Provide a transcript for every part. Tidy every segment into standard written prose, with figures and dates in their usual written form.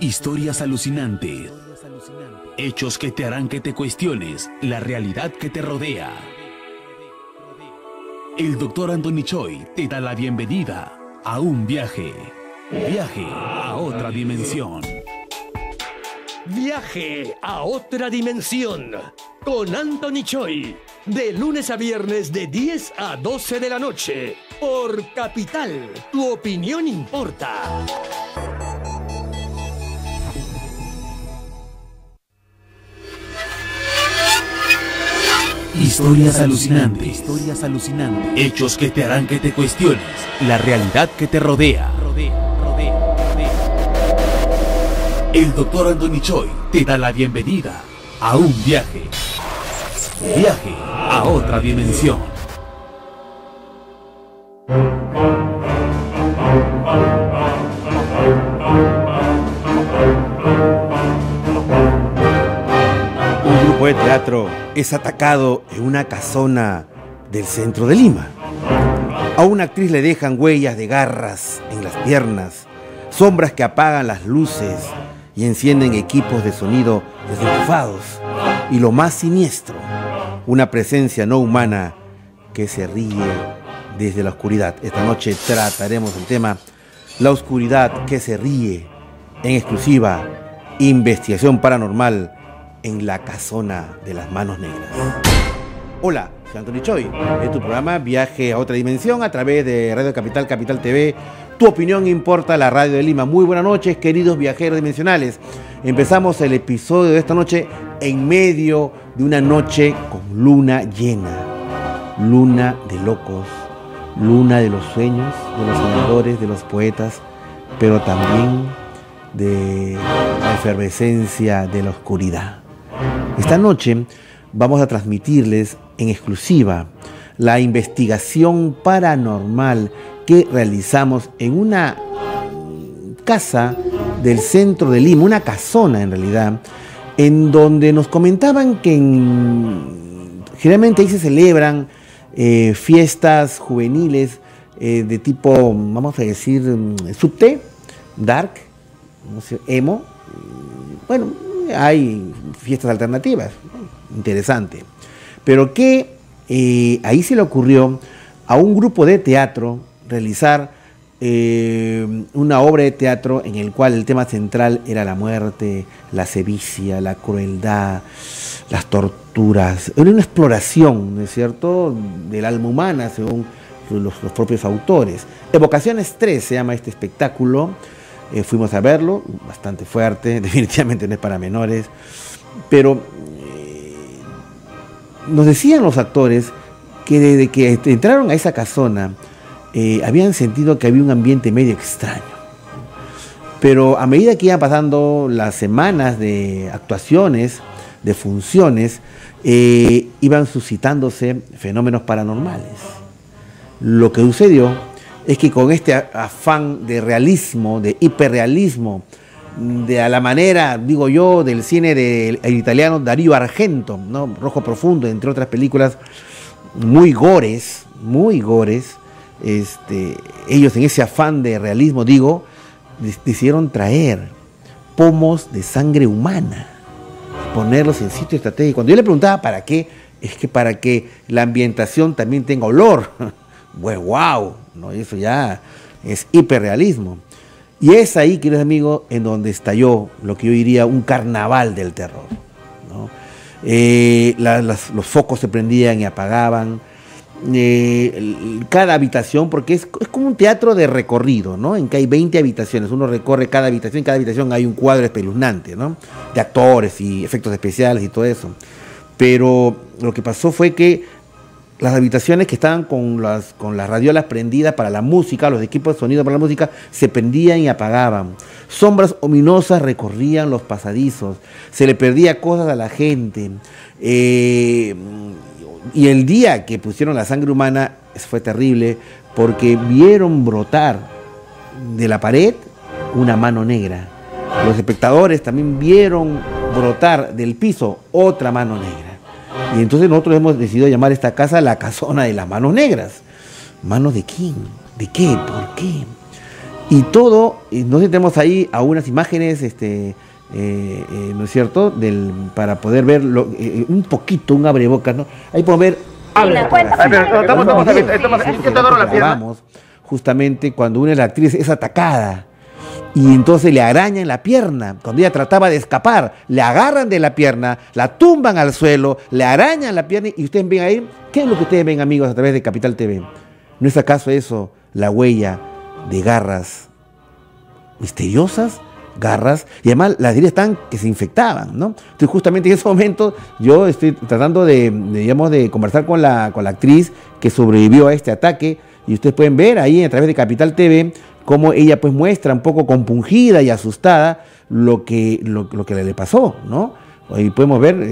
Historias alucinantes. Hechos que te harán que te cuestiones la realidad que te rodea. El doctor Anthony Choy te da la bienvenida a un viaje. Viaje a otra dimensión. Viaje a otra dimensión con Anthony Choy. De lunes a viernes de 10 a 12 de la noche. Por Capital, tu opinión importa. Historias alucinantes. Historias alucinantes. Hechos que te harán que te cuestiones la realidad que te rodea. El doctor Anthony Choy te da la bienvenida a un viaje. Viaje a otra dimensión. Un grupo de teatro es atacado en una casona del centro de Lima. A una actriz le dejan huellas de garras en las piernas, sombras que apagan las luces y encienden equipos de sonido desenchufados. Y lo más siniestro, una presencia no humana que se ríe desde la oscuridad. Esta noche trataremos el tema La oscuridad que se ríe, en exclusiva Investigación Paranormal, en la Casona de las Manos Negras. Hola, soy Anthony Choy. Es tu programa Viaje a Otra Dimensión a través de Radio Capital, Capital TV. Tu opinión importa, la radio de Lima. Muy buenas noches, queridos viajeros dimensionales. Empezamos el episodio de esta noche en medio de una noche con luna llena. Luna de locos, luna de los sueños, de los soñadores, de los poetas, pero también de la efervescencia de la oscuridad. Esta noche vamos a transmitirles en exclusiva la investigación paranormal que realizamos en una casa del centro de Lima, una casona en realidad, en donde nos comentaban que generalmente ahí se celebran fiestas juveniles de tipo, vamos a decir, subte, dark, no sé, emo. Bueno, hay fiestas alternativas, interesante. Pero que ahí se le ocurrió a un grupo de teatro realizar una obra de teatro en el cual el tema central era la muerte, la sevicia, la crueldad, las torturas. Era una exploración, ¿no es cierto?, del alma humana, según los propios autores. Evocaciones 3 se llama este espectáculo. Fuimos a verlo, bastante fuerte, definitivamente no es para menores, pero nos decían los actores que desde que entraron a esa casona habían sentido que había un ambiente medio extraño. Pero a medida que iban pasando las semanas de actuaciones, de funciones, iban suscitándose fenómenos paranormales. Lo que sucedió es que con este afán de realismo, de hiperrealismo, de a la manera, digo yo, del cine del italiano Darío Argento, ¿no? Rojo Profundo, entre otras películas, muy gores, muy gores. Ellos en ese afán de realismo, digo, decidieron traer pomos de sangre humana, ponerlos en sitio estratégico. Cuando yo le preguntaba para qué, es que para que la ambientación también tenga olor. Bueno, wow, ¿no? Eso ya es hiperrealismo. Y es ahí, queridos amigos, en donde estalló lo que yo diría un carnaval del terror, ¿no? Los focos se prendían y apagaban. Cada habitación, porque es como un teatro de recorrido, ¿no? En que hay 20 habitaciones, uno recorre cada habitación, en cada habitación hay un cuadro espeluznante, ¿no? De actores y efectos especiales y todo eso. Pero lo que pasó fue que las habitaciones que estaban con las radiolas prendidas para la música, los equipos de sonido para la música, se prendían y apagaban. Sombras ominosas recorrían los pasadizos, se le perdía cosas a la gente. Y el día que pusieron la sangre humana fue terrible, porque vieron brotar de la pared una mano negra. Los espectadores también vieron brotar del piso otra mano negra. Y entonces nosotros hemos decidido llamar esta casa la Casona de las Manos Negras. ¿Manos de quién? ¿De qué? ¿Por qué? Y todo, nosotros tenemos ahí algunas imágenes, ¿no es cierto? Para poder ver un poquito, un abrebocas, ¿no? Ahí podemos ver. Estamos justamente cuando una de las actrices es atacada y entonces le arañan la pierna. Cuando ella trataba de escapar, le agarran de la pierna, la tumban al suelo, le arañan la pierna y ustedes ven ahí. ¿Qué es lo que ustedes ven, amigos, a través de Capital TV? ¿No es acaso eso la huella de garras misteriosas? Garras, y además las heridas están que se infectaban, ¿no? Entonces justamente en ese momento yo estoy tratando de conversar con la actriz que sobrevivió a este ataque, y ustedes pueden ver ahí a través de Capital TV cómo ella pues muestra un poco compungida y asustada lo que le pasó, ¿no? Y podemos ver,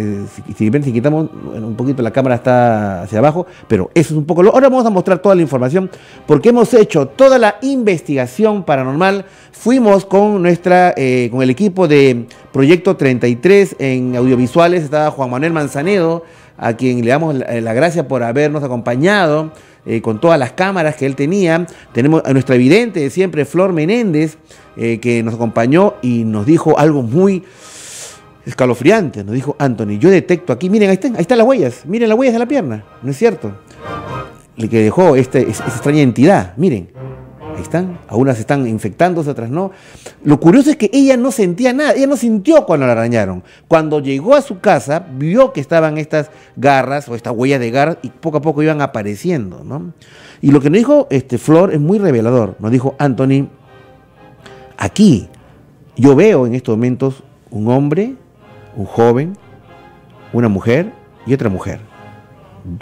si quitamos un poquito la cámara está hacia abajo, pero eso es un poco... Ahora vamos a mostrar toda la información, porque hemos hecho toda la investigación paranormal. Fuimos con el equipo de Proyecto 33 en audiovisuales. Estaba Juan Manuel Manzanedo, a quien le damos la gracia por habernos acompañado con todas las cámaras que él tenía. Tenemos a nuestra vidente de siempre, Flor Menéndez, que nos acompañó y nos dijo algo muy... escalofriante, nos dijo Anthony. Yo detecto aquí, miren, ahí están las huellas, miren las huellas de la pierna, ¿no es cierto? El que dejó esta extraña entidad, miren, ahí están, algunas están infectándose, otras no. Lo curioso es que ella no sentía nada, ella no sintió cuando la arañaron. Cuando llegó a su casa, vio que estaban estas garras o estas huellas de garras y poco a poco iban apareciendo, ¿no? Y lo que nos dijo Flor es muy revelador, nos dijo Anthony, aquí yo veo en estos momentos un hombre, un joven, una mujer y otra mujer.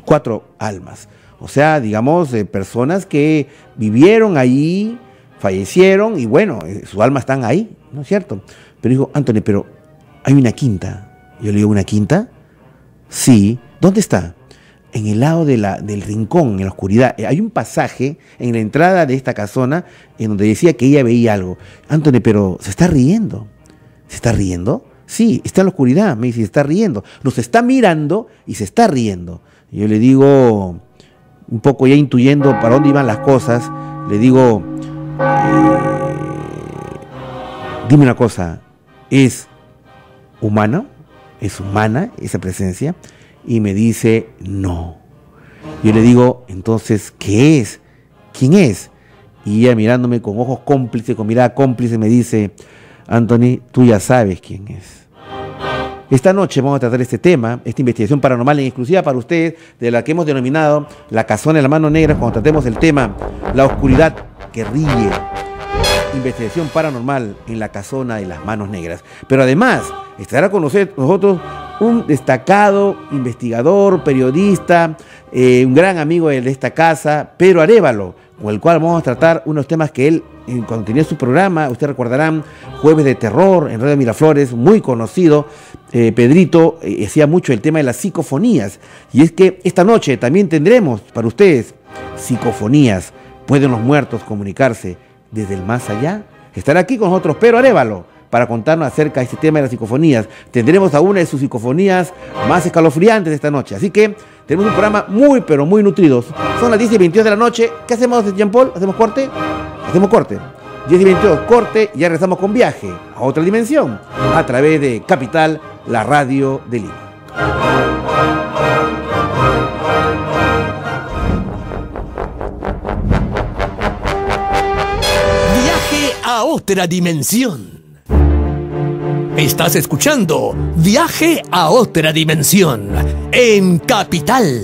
4 almas. O sea, digamos, personas que vivieron allí, fallecieron y bueno, sus almas están ahí, ¿no es cierto? Pero dijo, Anthony, pero hay una quinta. Yo le digo, ¿una quinta? Sí. ¿Dónde está? En el lado del rincón, en la oscuridad. Hay un pasaje en la entrada de esta casona en donde decía que ella veía algo. Anthony, pero se está riendo. ¿Se está riendo? Sí, está en la oscuridad, me dice, se está riendo. Nos está mirando y se está riendo. Yo le digo, un poco ya intuyendo para dónde iban las cosas, le digo, dime una cosa, ¿es humano? ¿Es humana esa presencia? Y me dice, no. Yo le digo, entonces, ¿qué es? ¿Quién es? Y ella mirándome con ojos cómplices, con mirada cómplice, me dice, Anthony, tú ya sabes quién es. Esta noche vamos a tratar este tema, esta investigación paranormal en exclusiva para ustedes, de la que hemos denominado La Casona de las Manos Negras, cuando tratemos el tema La Oscuridad que Ríe. Investigación paranormal en La Casona de las Manos Negras. Pero además, estará con nosotros un destacado investigador, periodista, un gran amigo de esta casa, Pedro Arévalo, con el cual vamos a tratar unos temas que él, cuando tenía su programa, ustedes recordarán, Jueves de Terror en Radio Miraflores, muy conocido, Pedrito hacía mucho el tema de las psicofonías. Y es que esta noche también tendremos para ustedes psicofonías. ¿Pueden los muertos comunicarse desde el más allá? Estará aquí con nosotros Pedro Arévalo para contarnos acerca de este tema de las psicofonías. Tendremos a una de sus psicofonías más escalofriantes esta noche. Así que tenemos un programa muy, pero muy nutrido. Son las 10:22 de la noche. ¿Qué hacemos, Jean Paul? ¿Hacemos corte? Hacemos corte. 10:22, corte, y ya regresamos con Viaje a Otra Dimensión a través de Capital, la radio de Lima. Viaje a Otra Dimensión. Estás escuchando Viaje a Otra Dimensión en Capital.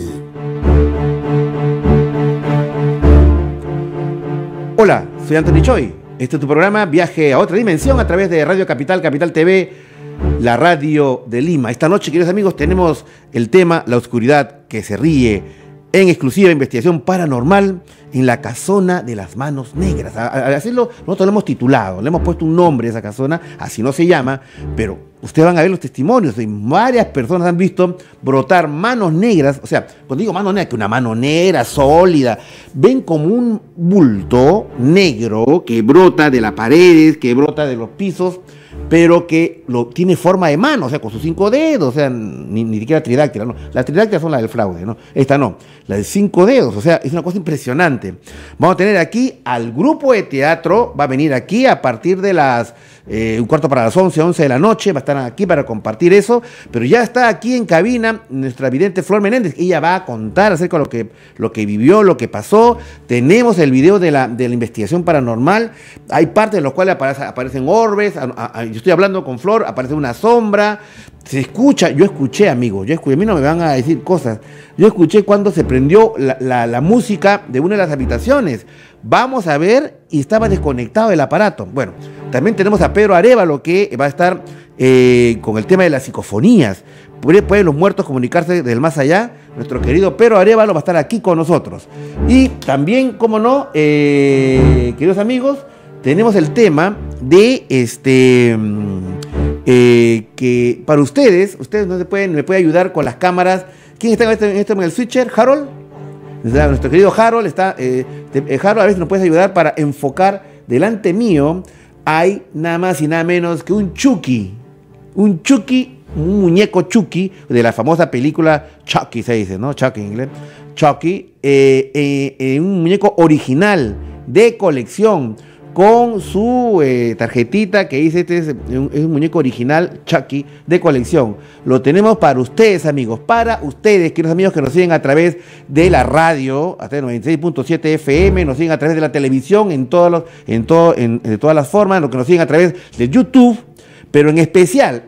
Hola, soy Anthony Choy. Este es tu programa Viaje a Otra Dimensión a través de Radio Capital, Capital TV, la radio de Lima. Esta noche, queridos amigos, tenemos el tema La Oscuridad que se Ríe, en exclusiva investigación paranormal en la Casona de las Manos Negras. Al hacerlo, nosotros lo hemos titulado, le hemos puesto un nombre a esa casona, así no se llama, pero ustedes van a ver los testimonios, y varias personas han visto brotar manos negras. O sea, cuando digo manos negras, que una mano negra, sólida, ven como un bulto negro que brota de las paredes, que brota de los pisos, pero que tiene forma de mano, o sea, con sus 5 dedos, o sea, ni siquiera tridáctila, ¿no? Las tridáctilas son las del fraude, ¿no? Esta no, la de 5 dedos, o sea, es una cosa impresionante. Vamos a tener aquí al grupo de teatro, va a venir aquí a partir de las 11:15 de la noche, va a estar aquí para compartir eso, pero ya está aquí en cabina nuestra vidente Flor Menéndez, ella va a contar acerca de lo que vivió, lo que pasó. Tenemos el video de la investigación paranormal, hay partes en las cuales aparecen orbes, yo estoy hablando con Flor, aparece una sombra, se escucha, yo escuché, amigos, yo escuché, a mí no me van a decir cosas, yo escuché cuando se prendió la música de una de las habitaciones, vamos a ver, y estaba desconectado el aparato. Bueno, también tenemos a Pedro Arévalo, que va a estar con el tema de las psicofonías, ¿pueden los muertos comunicarse del más allá? Nuestro querido Pedro Arévalo va a estar aquí con nosotros. Y también, como no, queridos amigos, tenemos el tema de que para ustedes no se pueden, me pueden ayudar con las cámaras. ¿Quién está en el switcher? ¿Harold? Nuestro querido Harold está. Harold, a veces nos puedes ayudar para enfocar. Delante mío hay nada más y nada menos que un Chucky. Un Chucky, un muñeco Chucky de la famosa película Chucky, se dice, ¿no? Chucky en inglés. Chucky, un muñeco original de colección, con su tarjetita que dice, este es un muñeco original Chucky de colección. Lo tenemos para ustedes, amigos, para ustedes, queridos amigos que nos siguen a través de la radio, hasta 96.7 FM, nos siguen a través de la televisión, de todas las formas, los que nos siguen a través de YouTube, pero en especial,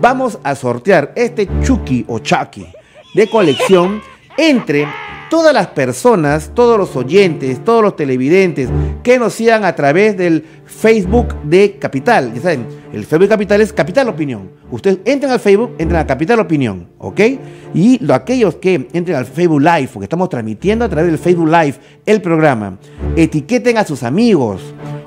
vamos a sortear este Chucky o Chucky de colección entre todas las personas, todos los oyentes, todos los televidentes que nos sigan a través del Facebook de Capital. Ya saben, el Facebook de Capital es Capital Opinión. Ustedes entren al Facebook, entren a Capital Opinión, ¿ok? Y aquellos que entren al Facebook Live, porque estamos transmitiendo a través del Facebook Live el programa, etiqueten a sus amigos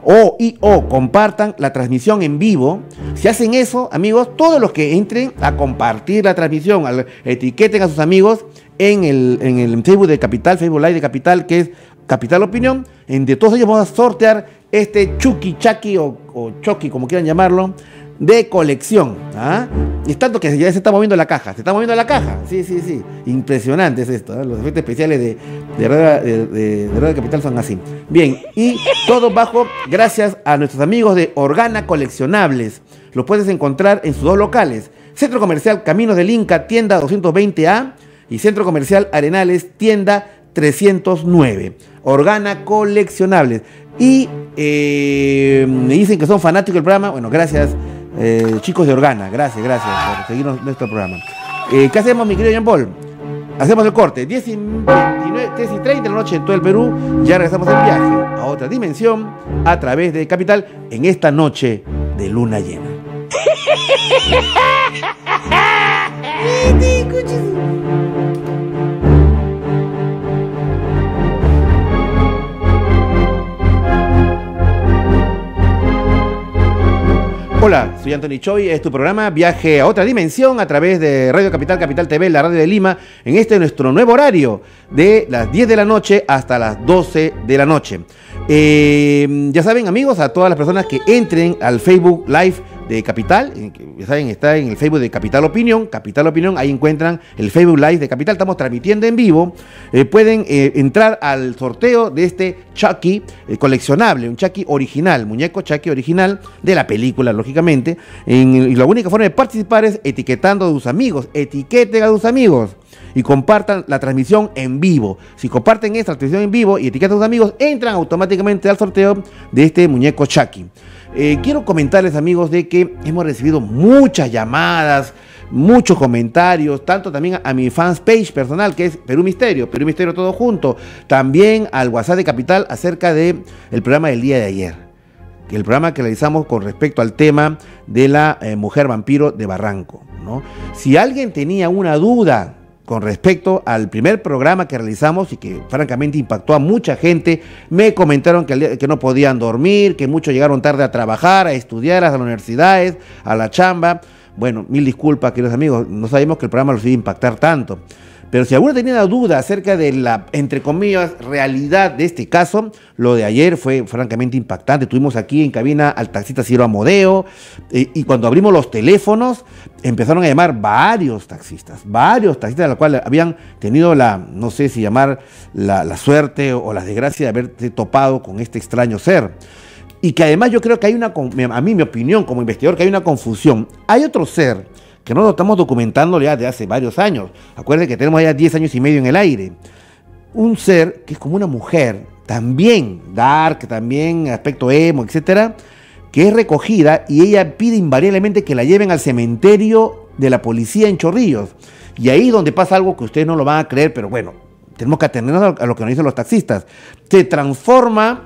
o compartan la transmisión en vivo. Si hacen eso, amigos, todos los que entren a compartir la transmisión, etiqueten a sus amigos en el Facebook de Capital, Facebook Live de Capital, que es Capital Opinión, entre todos ellos vamos a sortear este Chucky o Chucky, como quieran llamarlo, de colección, ¿ah? Y es tanto que ya se está moviendo la caja, sí, impresionante es esto, ¿eh? Los efectos especiales de Radio Capital son así. Bien, y todo bajo, gracias a nuestros amigos de Organa Coleccionables, los puedes encontrar en sus 2 locales, Centro Comercial Caminos del Inca, tienda 220A, y Centro Comercial Arenales, tienda 309. Organa Coleccionables. Y me dicen que son fanáticos del programa. Bueno, gracias, chicos de Organa. Gracias por seguirnos nuestro programa. ¿Qué hacemos, mi querido Jean Paul? Hacemos el corte. 10:30 de la noche en todo el Perú. Ya regresamos al viaje a otra dimensión a través de Capital en esta noche de luna llena. Hola, soy Anthony Choy, es tu programa Viaje a Otra Dimensión a través de Radio Capital, Capital TV, la radio de Lima, en nuestro nuevo horario de las 10 de la noche hasta las 12 de la noche. Ya saben, amigos, a todas las personas que entren al Facebook Live de Capital, ya saben, está en el Facebook de Capital Opinión, ahí encuentran el Facebook Live de Capital, estamos transmitiendo en vivo, pueden entrar al sorteo de este Chucky coleccionable, un Chucky original, muñeco Chucky original de la película, lógicamente, y la única forma de participar es etiquetando a tus amigos, etiqueten a tus amigos y compartan la transmisión en vivo. Si comparten esta transmisión en vivo y etiquetan a sus amigos, entran automáticamente al sorteo de este muñeco Chucky. Quiero comentarles, amigos, de que hemos recibido muchas llamadas, muchos comentarios, tanto también a mi fans page personal, que es Perú Misterio todo junto, también al WhatsApp de Capital acerca del programa del día de ayer. El programa que realizamos con respecto al tema de la mujer vampiro de Barranco, ¿no? Si alguien tenía una duda con respecto al primer programa que realizamos y que francamente impactó a mucha gente, me comentaron que no podían dormir, que muchos llegaron tarde a trabajar, a estudiar, a las universidades, a la chamba. Bueno, mil disculpas, queridos amigos, no sabíamos que el programa los iba a impactar tanto. Pero si alguno tenía una duda acerca de la, entre comillas, realidad de este caso, lo de ayer fue francamente impactante. Tuvimos aquí en cabina al taxista Ciro Amodeo, y cuando abrimos los teléfonos empezaron a llamar varios taxistas, de los cuales habían tenido la, no sé si llamar la suerte o la desgracia de haberse topado con este extraño ser. Y que además yo creo que hay una, a mí mi opinión como investigador, que hay una confusión. Hay otro ser que no lo estamos documentando ya de hace varios años. Acuérdense que tenemos ya 10 años y medio en el aire. Un ser que es como una mujer, también dark, también aspecto emo, etcétera, que es recogida y ella pide invariablemente que la lleven al cementerio de la policía en Chorrillos. Y ahí donde pasa algo que ustedes no lo van a creer, pero bueno, tenemos que atendernos a lo que nos dicen los taxistas. Se transforma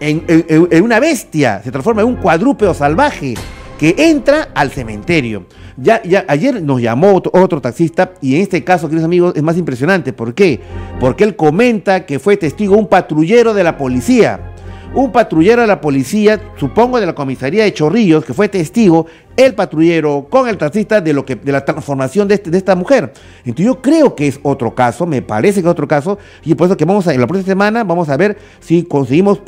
en una bestia, se transforma en un cuadrúpedo salvaje que entra al cementerio. Ayer nos llamó otro taxista, y en este caso, queridos amigos, es más impresionante. ¿Por qué? Porque él comenta que fue testigo un patrullero de la policía. Un patrullero de la policía, supongo de la comisaría de Chorrillos, que fue testigo, el patrullero con el taxista, de la transformación de esta mujer. Entonces yo creo que es otro caso, me parece que es otro caso, y por eso que en la próxima semana vamos a ver si conseguimos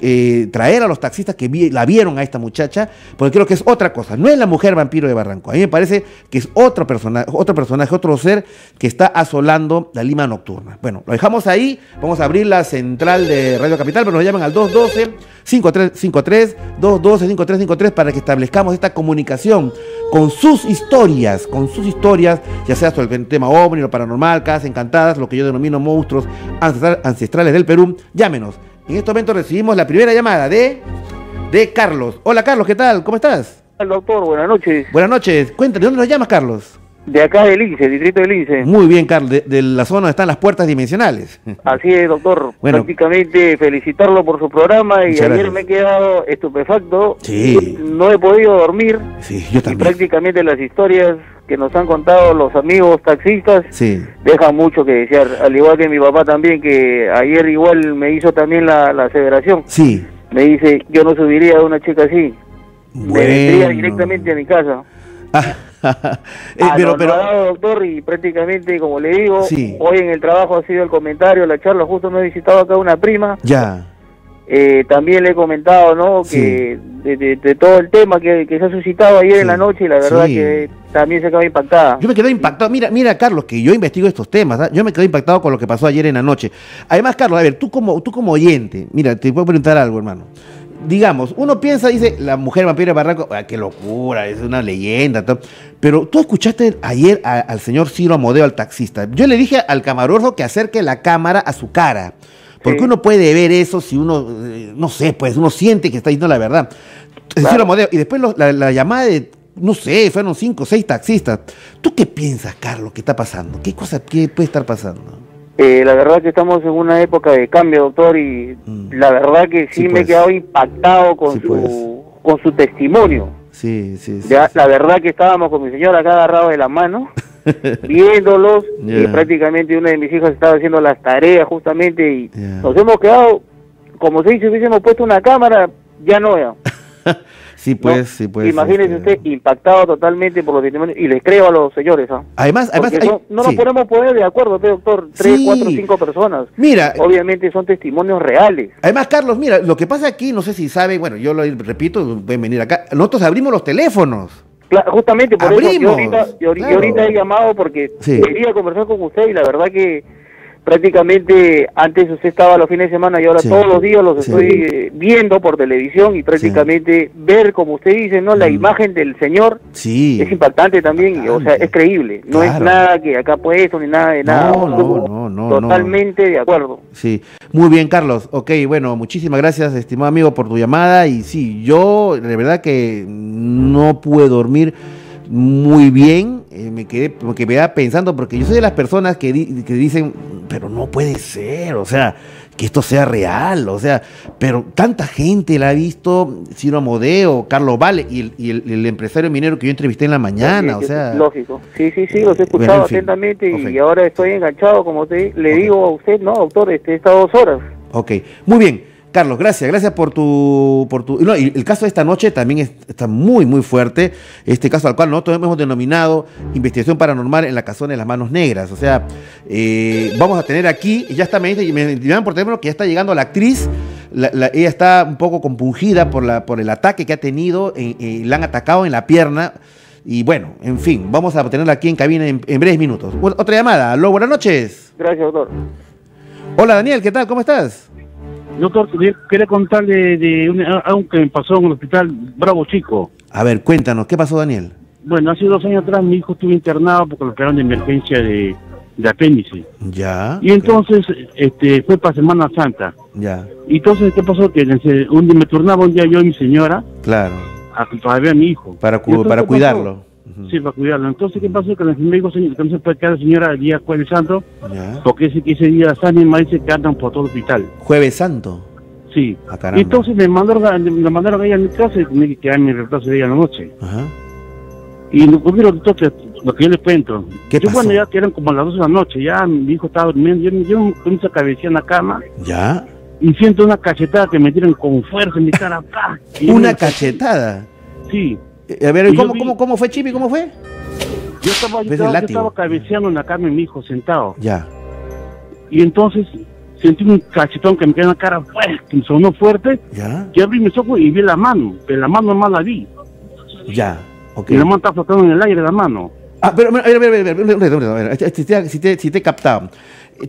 traer a los taxistas que la vieron a esta muchacha, porque creo que es otra cosa, no es la mujer vampiro de Barranco. A mí me parece que es otro personaje, otro ser que está asolando la Lima nocturna. Bueno, lo dejamos ahí, vamos a abrir la central de Radio Capital, pero nos llaman al 212-5353 para que establezcamos esta comunicación con sus historias, ya sea sobre el tema ovni, lo paranormal, casas encantadas, lo que yo denomino monstruos ancestrales del Perú. Llámenos. En este momento recibimos la primera llamada de Carlos. Hola, Carlos, ¿qué tal? ¿Cómo estás? Hola, doctor, buenas noches. Buenas noches. Cuéntame, ¿dónde nos llamas, Carlos? De acá del INSE, distrito del INSE. Muy bien, Carlos, de la zona donde están las puertas dimensionales. Así es, doctor. Bueno, prácticamente felicitarlo por su programa, y ayer gracias. Me he quedado estupefacto. Sí. No he podido dormir. Sí, yo también. Y prácticamente las historias que nos han contado los amigos taxistas, sí, dejan mucho que desear. Al igual que mi papá también, que ayer igual me hizo también la aseveración. Sí. Me dice, yo no subiría a una chica así. Bueno. Me vendría directamente a mi casa. Ah. Pero doctor, y prácticamente, como le digo, sí, hoy en el trabajo ha sido el comentario, la charla, justo me he visitado acá una prima, ya, también le he comentado, ¿no?, sí, que de todo el tema que se ha suscitado ayer, sí, en la noche, y la verdad, sí, que también se quedó impactada. Yo me quedé impactado, mira Carlos, que yo investigo estos temas, ¿eh? Yo me quedé impactado con lo que pasó ayer en la noche. Además, Carlos, a ver, tú como oyente, mira, te puedo preguntar algo, hermano. Digamos, uno piensa, dice, la mujer vampiro de Barranco, qué locura, es una leyenda, todo. Pero tú escuchaste ayer al señor Ciro Amodeo, al taxista. Yo le dije al camarógrafo que acerque la cámara a su cara, porque sí, uno puede ver eso si uno, no sé, pues uno siente que está diciendo la verdad. Claro. Ciro Amodeo, y después la llamada de, no sé, fueron 5 o 6 taxistas. ¿Tú qué piensas, Carlos, que está pasando? ¿Qué puede estar pasando? La verdad que estamos en una época de cambio, doctor, y la verdad que sí, me he quedado impactado con su testimonio. Sí. Ya, sí. La verdad que estábamos con mi señora acá agarrados de la mano, viéndolos, yeah, y prácticamente una de mis hijas estaba haciendo las tareas justamente, y yeah, nos hemos quedado, como si hubiésemos puesto una cámara, ya no veo. Sí, pues. Imagínese usted, impactado totalmente por los testimonios, y les creo a los señores, ¿ah? Además no nos podemos poner de acuerdo, doctor, 3, 4, 5 personas. Mira, obviamente son testimonios reales. Además, Carlos, mira, lo que pasa aquí, no sé si saben, bueno, yo lo repito, pueden venir acá, nosotros abrimos los teléfonos. Claro, justamente por eso yo ahorita he llamado, porque sí, quería conversar con usted, y la verdad que prácticamente antes usted estaba los fines de semana, y ahora sí, todos los días los sí, estoy viendo por televisión, y prácticamente sí, ver, como usted dice, no, la imagen del señor, sí, es impactante también, o sea, es creíble, no, claro, es nada que acá puesto ni nada de nada. No, totalmente no, de acuerdo. Sí, muy bien, Carlos. Ok, bueno, muchísimas gracias, estimado amigo, por tu llamada, y sí, yo de verdad que no pude dormir muy bien, me quedé pensando, porque yo soy de las personas que dicen, pero no puede ser, o sea, que esto sea real, o sea, pero tanta gente la ha visto, Ciro Amodeo, Carlos Vale, y el empresario minero que yo entrevisté en la mañana, sí, o sea... Lógico, sí, los he escuchado, bueno, en fin, atentamente, okay, y ahora estoy enganchado, como le digo a usted, ¿no, doctor? Estas 2 horas. Ok, muy bien. Carlos, gracias por tu... No, y el caso de esta noche también está muy fuerte, este caso al cual nosotros hemos denominado investigación paranormal en la Casona de las Manos Negras. O sea, vamos a tener aquí, ya está, me llaman por teléfono que ya está llegando la actriz. Ella está un poco compungida por el ataque que ha tenido, la han atacado en la pierna. Y bueno, en fin, vamos a tenerla aquí en cabina en breves minutos. Otra llamada. Aló, buenas noches. Gracias, doctor. Hola, Daniel, ¿qué tal? ¿Cómo estás? Doctor, quería contarle de algo que me pasó en el hospital Bravo Chico. A ver, cuéntanos, ¿qué pasó, Daniel? Bueno, hace 2 años atrás mi hijo estuvo internado porque lo operaron de emergencia de apéndice. Ya. Y entonces, fue para Semana Santa. Ya. Y entonces, ¿qué pasó? Que me turnaba un día yo y mi señora. Claro. Para ver a mi hijo. Para cuidarlo. Uh-huh. Sí, para cuidarlo. Entonces, ¿qué pasó? Que el enfermero dijo que no se puede quedar la señora el día Jueves Santo, yeah, porque ese día las ánimas se cantan por todo el hospital. ¿Jueves Santo? Sí. Ah, caramba. Entonces me mandaron a ella a mi casa y tenía que quedarme en el reemplazo de ella en la noche. Ajá. Y no comieron lo que yo les cuento. ¿Qué pasó? Cuando ya eran como las 12 de la noche, ya mi hijo estaba durmiendo, yo comencé a cabecear en la cama. Ya. Y siento una cachetada que me tiran con fuerza en mi cara. ¿Una cachetada? Sí. A ver, ¿cómo fue, Chibi? ¿Cómo fue? Yo estaba cabeceando en la cama, mi hijo sentado. Ya. Y entonces sentí un cachetón que me quedó en la cara, que me sonó fuerte. Ya. Yo abrí mis ojos y vi la mano, pero la mano nomás la vi. Ya, ok. Y la mano está flotando en el aire, la mano. Ah, pero a ver, si te he captado.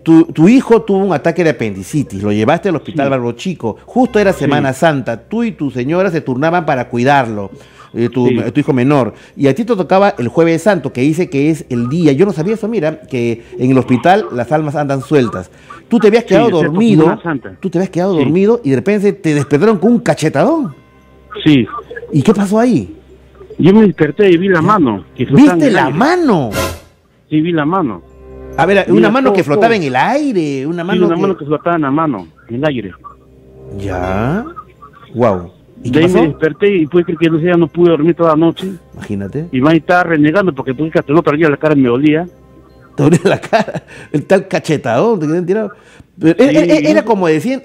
Tu hijo tuvo un ataque de apendicitis, lo llevaste al hospital, sí, Barro Chico, justo era Semana, sí, Santa, tú y tu señora se turnaban para cuidarlo, sí, tu hijo menor, y a ti te tocaba el Jueves Santo, que dice que es el día, yo no sabía eso, mira, que en el hospital las almas andan sueltas, tú te habías quedado, sí, dormido, tú te habías quedado, sí, dormido, y de repente te despertaron con un cachetadón. Sí. ¿Y qué pasó ahí? Yo me desperté y vi la mano. ¿Viste la mano? Sí, vi la mano. A ver, una mano que flotaba en el aire, una mano. Sí, una mano que flotaba en la mano, en el aire. Ya. Wow. ¿Y de ahí me desperté y pude creer que no, no pude dormir toda la noche. Imagínate. Y más estaba renegando porque tuve que no perdía la cara y me dolía. Te dolía la cara, el tal cachetadón, te quedan tirado. Sí, era como decir,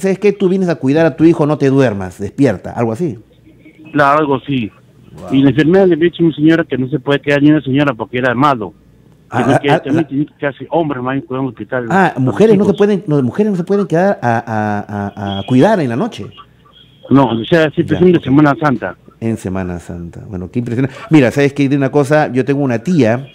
¿sabes qué? Tú vienes a cuidar a tu hijo, no te duermas, despierta, algo así. Claro, algo así. Wow. Y la enfermera le había dicho a mi señora que no se puede quedar ni una señora porque era malo. Mujeres no se pueden, quedar a cuidar en la noche. No, o sea, siempre es de Semana Santa. En Semana Santa. Bueno, qué impresionante. Mira, sabes que de una cosa, yo tengo una tía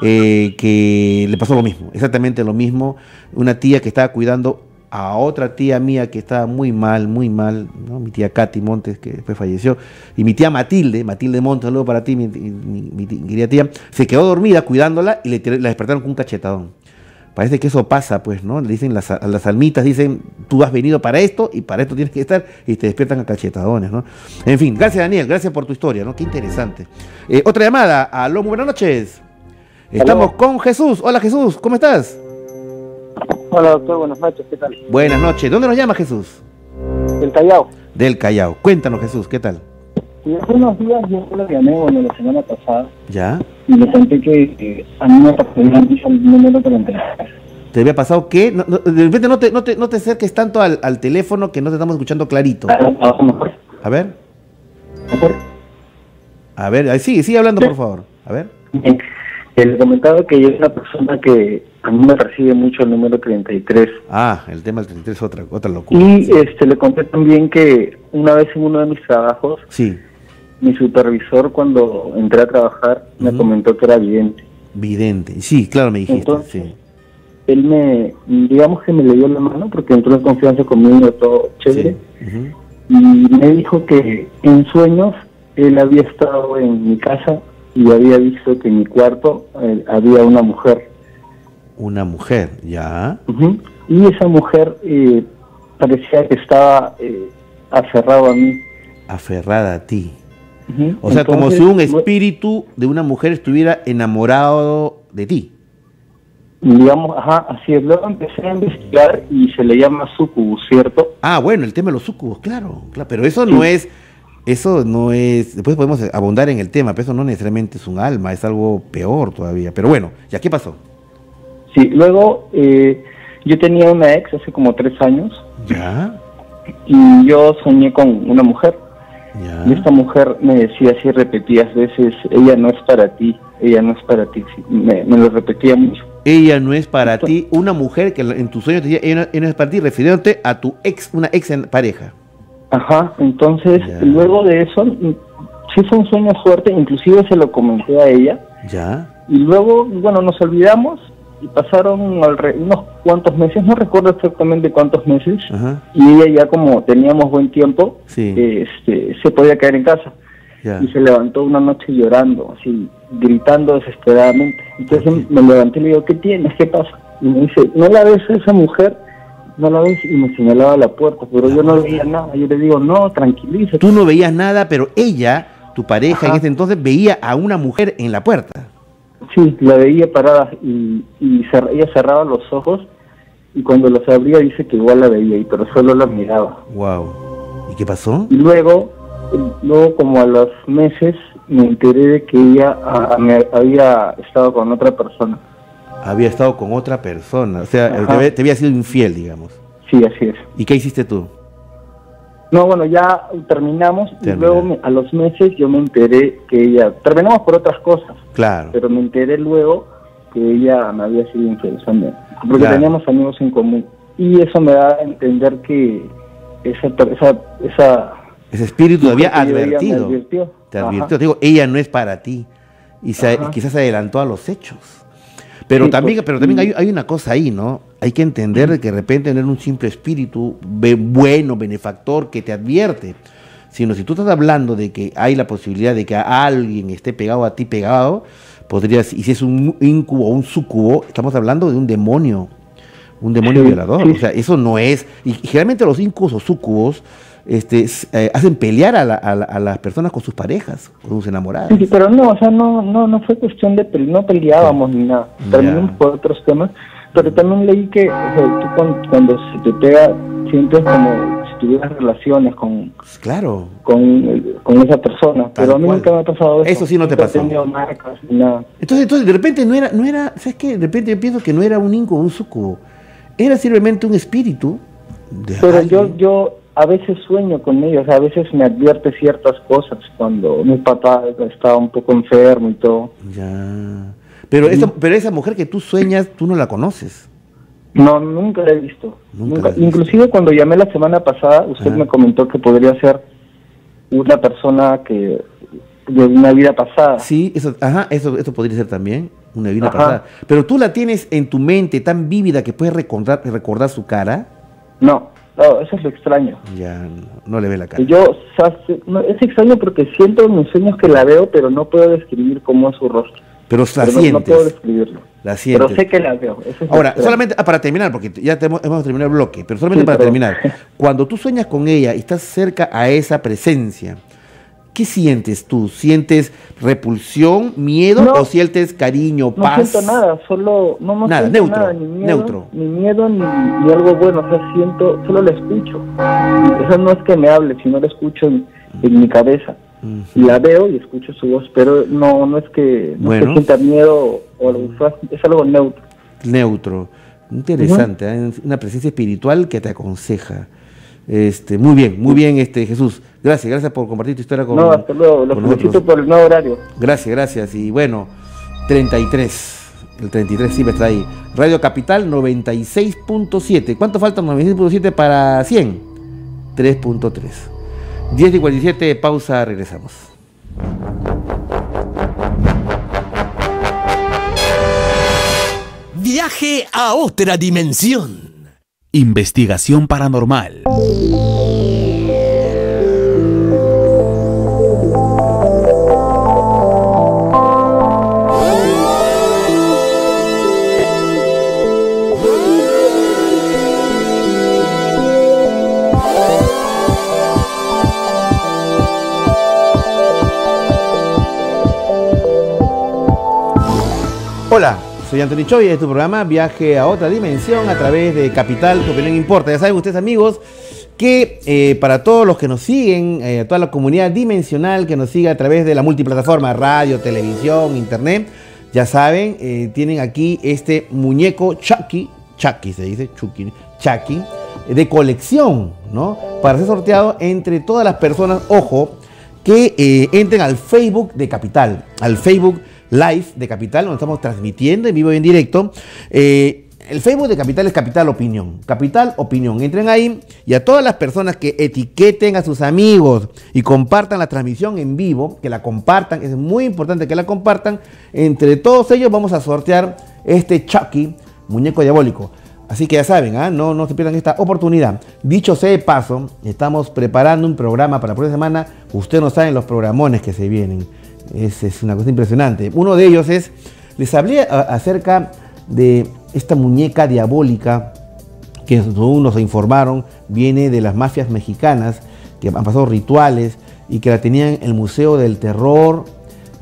que le pasó lo mismo, exactamente lo mismo. Una tía que estaba cuidando a otra tía mía que estaba muy mal, ¿no? Mi tía Katy Montes, que después falleció, y mi tía Matilde Montes, saludo para ti, mi querida tía, se quedó dormida cuidándola y la despertaron con un cachetadón. Parece que eso pasa, pues, ¿no? Le dicen las almitas, dicen, tú has venido para esto y para esto tienes que estar, y te despiertan a cachetadones, ¿no? En fin, gracias, Daniel, gracias por tu historia, ¿no? Qué interesante. Otra llamada. Aló, muy buenas noches. Estamos con Jesús. Hola, Jesús, ¿cómo estás? Hola, doctor, buenas noches, ¿qué tal? Buenas noches, ¿dónde nos llama, Jesús? Del Callao. Del Callao, cuéntanos, Jesús, ¿qué tal? Y hace unos días yo lo llamé, bueno, la semana pasada. ¿Ya? Y le conté que a mí me pasó el número para entrenar. ¿Te había pasado qué? No, de repente no te acerques tanto al teléfono que no te estamos escuchando clarito. Mejor. A ver. Mejor. A ver, sigue hablando, sí, por favor. A ver. Bien. Le comentaba que yo es una persona que a mí me recibe mucho el número 33. Ah, el tema del 33 es otra locura. Y sí, le conté también que una vez en uno de mis trabajos, sí, mi supervisor, cuando entré a trabajar, me comentó que era vidente. Vidente, sí, claro, me dijiste. Entonces, sí, él digamos que me le dio la mano porque entró en confianza conmigo, todo chévere. Sí. Y me dijo que en sueños él había estado en mi casa y había visto que en mi cuarto había una mujer. Una mujer, ya. Uh-huh. Y esa mujer parecía que estaba aferrada a mí. Aferrada a ti. Uh-huh. O sea, entonces, como si un espíritu de una mujer estuviera enamorado de ti. Digamos, ajá, así es. Luego empecé a investigar y se le llama sucubus, ¿cierto? Ah, bueno, el tema de los sucubus, claro. Pero eso sí, no es... Eso no es, después podemos abundar en el tema, pero eso no necesariamente es un alma, es algo peor todavía. Pero bueno, ¿ya qué pasó? Sí, luego yo tenía una ex hace como 3 años. ¿Ya? y yo soñé con una mujer. Yeah. Y esta mujer me decía así repetidas veces, ella no es para ti, ella no es para ti, me lo repetía mucho. Ella no es para ti, una mujer que en tus sueños te decía, ella no es para ti, refiriéndote a tu ex, una ex pareja. Ajá, entonces yeah. Luego de eso, sí fue un sueño fuerte, inclusive se lo comenté a ella. Ya. Y luego, bueno, nos olvidamos y pasaron unos cuantos meses, no recuerdo exactamente cuántos meses. Ajá. Y ella ya, como teníamos buen tiempo, sí. Se podía quedar en casa. Ya. Y se levantó una noche llorando, así, gritando desesperadamente. Entonces sí. Me levanté y le digo, ¿qué tienes? ¿Qué pasa? Y me dice, ¿no la ves a esa mujer? No la ves, y me señalaba la puerta, pero yo no veía nada. Yo le digo, no, tranquilízate. Tú no veías nada, pero ella, tu pareja, ajá, en ese entonces veía a una mujer en la puerta. Sí, la veía parada ella cerraba los ojos y cuando los abría dice que igual la veía, pero solo la miraba. Wow. ¿Y qué pasó? Y luego como a los meses me enteré de que ella había estado con otra persona. Había estado con otra persona, o sea, te había sido infiel, digamos. Sí, así es. ¿Y qué hiciste tú? No, bueno, ya terminamos. Y luego a los meses yo me enteré que ella... Terminamos por otras cosas. Claro. Pero me enteré luego que ella me había sido infiel también. Porque claro, teníamos amigos en común. Y eso me da a entender que ese espíritu te había advertido. Te advirtió. Te digo, ella no es para ti. Y quizás se adelantó a los hechos. Pero sí, también, pues, pero también hay una cosa ahí, ¿no? Hay que entender que de repente no es un simple espíritu bueno, benefactor, que te advierte. Sino si tú estás hablando de que hay la posibilidad de que alguien esté pegado a ti, podrías, y si es un incubo o un sucubo, estamos hablando de un demonio violador. O sea, eso no es... Y generalmente los incubos o sucubos hacen pelear a las personas con sus parejas, con sus enamoradas. Sí, pero no, o sea, no fue cuestión de no peleábamos ni nada. Terminamos por otros temas, pero también leí que tú cuando se te pega sientes como si tuvieras relaciones con con esa persona. Tal pero a mí cual. Nunca me ha pasado eso. Eso sí no te pasó. Marcas, nada. Entonces de repente no era, ¿sabes qué? De repente yo pienso que no era un incubo, un sucubo. Era simplemente un espíritu. Pero yo a veces sueño con ellos, a veces me advierte ciertas cosas cuando mi papá estaba un poco enfermo y todo. Ya. Pero esa mujer que tú sueñas, tú no la conoces. No, nunca la he visto. Nunca. Inclusive cuando llamé la semana pasada, usted me comentó que podría ser una persona que de una vida pasada. Sí, eso podría ser también una vida pasada. Pero tú la tienes en tu mente tan vívida que puedes recordar su cara. No. Oh, eso es lo extraño. Ya, no le ve la cara. Yo, o sea, es extraño porque siento en mis sueños que la veo, pero no puedo describir cómo es su rostro. Pero la sientes. No puedo describirlo. La sientes. Pero sé que la veo. Eso es ahora, solamente para terminar, porque ya hemos terminado el bloque, pero solamente terminar. Cuando tú sueñas con ella y estás cerca a esa presencia, ¿qué sientes tú? ¿Sientes repulsión, miedo o sientes cariño, paz? No siento nada, solo... No siento neutro, nada, ni miedo, ni algo bueno. O sea, siento... Solo la escucho. O sea, no es que me hable, sino la escucho en mi cabeza. La veo y escucho su voz, pero no es que no sienta miedo o algo. Es algo neutro. Neutro. Interesante, una presencia espiritual que te aconseja. Muy bien, Jesús. Gracias por compartir tu historia con nosotros. No, hasta luego, los felicito por el nuevo horario. Gracias. Y bueno, 33 siempre está ahí. Radio Capital 96.7. ¿Cuánto falta? 96.7 para 100. 3.3. 10:47, pausa, regresamos. Viaje a otra dimensión. Investigación paranormal. Hola. Soy Anthony Choy, este es tu programa Viaje a Otra Dimensión a través de Capital, tu opinión importa. Ya saben ustedes, amigos, que para todos los que nos siguen, toda la comunidad dimensional que nos sigue a través de la multiplataforma, radio, televisión, internet, ya saben, tienen aquí este muñeco Chucky, se dice Chucky, de colección, ¿no? Para ser sorteado entre todas las personas, ojo, que entren al Facebook de Capital, al Facebook Live de Capital, donde estamos transmitiendo en vivo y en directo. El Facebook de Capital es Capital Opinión. Capital Opinión. Entren ahí y a todas las personas que etiqueten a sus amigos y compartan la transmisión en vivo, que la compartan, es muy importante que la compartan. Entre todos ellos vamos a sortear este Chucky, muñeco diabólico. Así que ya saben, ¿eh? No se pierdan esta oportunidad. Dicho sea de paso, estamos preparando un programa para la próxima semana. Ustedes no saben los programones que se vienen. Es una cosa impresionante. Uno de ellos es, les hablé acerca de esta muñeca diabólica que según nos informaron viene de las mafias mexicanas, que han pasado rituales y que la tenían en el Museo del Terror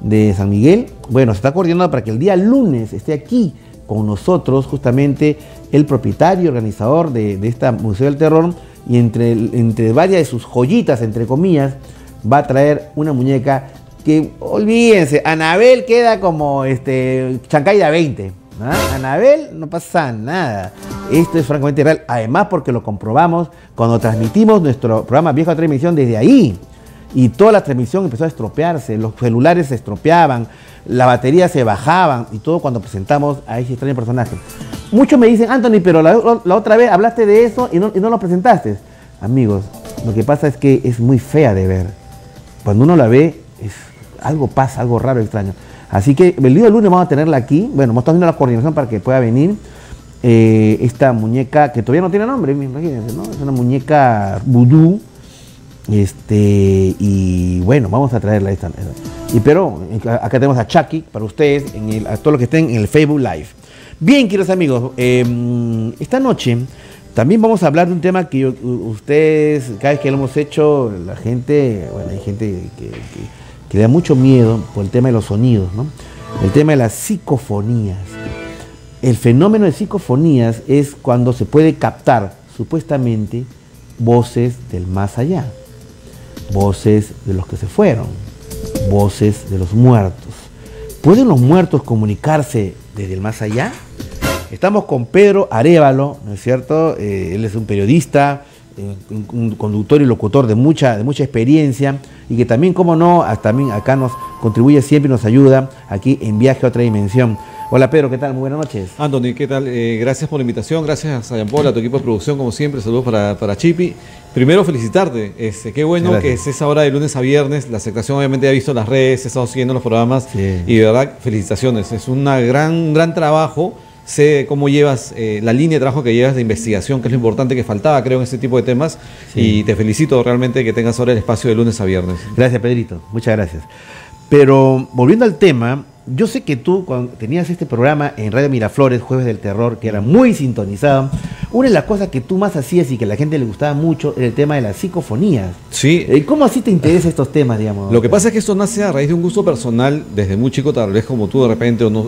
de San Miguel. Bueno, se está coordinando para que el día lunes esté aquí con nosotros justamente el propietario, organizador de este Museo del Terror, y entre varias de sus joyitas, entre comillas, va a traer una muñeca que, olvídense, Anabel queda como Chancayda 20, ¿no? Anabel no pasa nada. Esto es francamente real, además porque lo comprobamos cuando transmitimos nuestro programa Viaje a Otra Dimensión desde ahí. Y toda la transmisión empezó a estropearse, los celulares se estropeaban, las baterías se bajaban y todo cuando presentamos a ese extraño personaje. Muchos me dicen, Anthony, pero la otra vez hablaste de eso y no lo presentaste. Amigos, lo que pasa es que es muy fea de ver. Cuando uno la ve, algo pasa, algo raro, extraño. Así que el día de lunes vamos a tenerla aquí. Bueno, vamos a estar haciendo la coordinación para que pueda venir esta muñeca que todavía no tiene nombre, imagínense, ¿no? Es una muñeca vudú. Y bueno, vamos a traerla esta. Pero acá tenemos a Chucky para ustedes, a todos los que estén en el Facebook Live. Bien, queridos amigos, esta noche también vamos a hablar de un tema que ustedes, cada vez que lo hemos hecho, la gente, bueno, hay gente que da mucho miedo por el tema de los sonidos, ¿no? El tema de las psicofonías. El fenómeno de psicofonías es cuando se puede captar, supuestamente, voces del más allá. Voces de los que se fueron, voces de los muertos. ¿Pueden los muertos comunicarse desde el más allá? Estamos con Pedro Arévalo, ¿no es cierto? Él es un periodista, un conductor y locutor de mucha experiencia y que también, como no, también acá nos contribuye siempre y nos ayuda aquí en Viaje a Otra Dimensión. Hola Pedro, ¿qué tal? Muy buenas noches. Anthony, ¿qué tal? Gracias por la invitación, gracias a Jean Paul, a tu equipo de producción, como siempre, saludos para Chipi. Primero, felicitarte, qué bueno gracias. Que es esa hora de lunes a viernes, la aceptación obviamente ha visto en las redes, he estado siguiendo los programas sí. Y de verdad, felicitaciones, es un gran trabajo, sé cómo llevas la línea de trabajo que llevas de investigación, que es lo importante que faltaba, creo, en este tipo de temas, sí. Y te felicito realmente que tengas ahora el espacio de lunes a viernes. Gracias, Pedrito, muchas gracias. Pero volviendo al tema, yo sé que tú, cuando tenías este programa en Radio Miraflores, Jueves del Terror, que era muy sintonizado, una de las cosas que tú más hacías y que a la gente le gustaba mucho era el tema de las psicofonías. Sí. ¿Cómo así te interesan estos temas, digamos? Lo que pasa es que esto nace a raíz de un gusto personal, desde muy chico, tal vez como tú de repente, o no,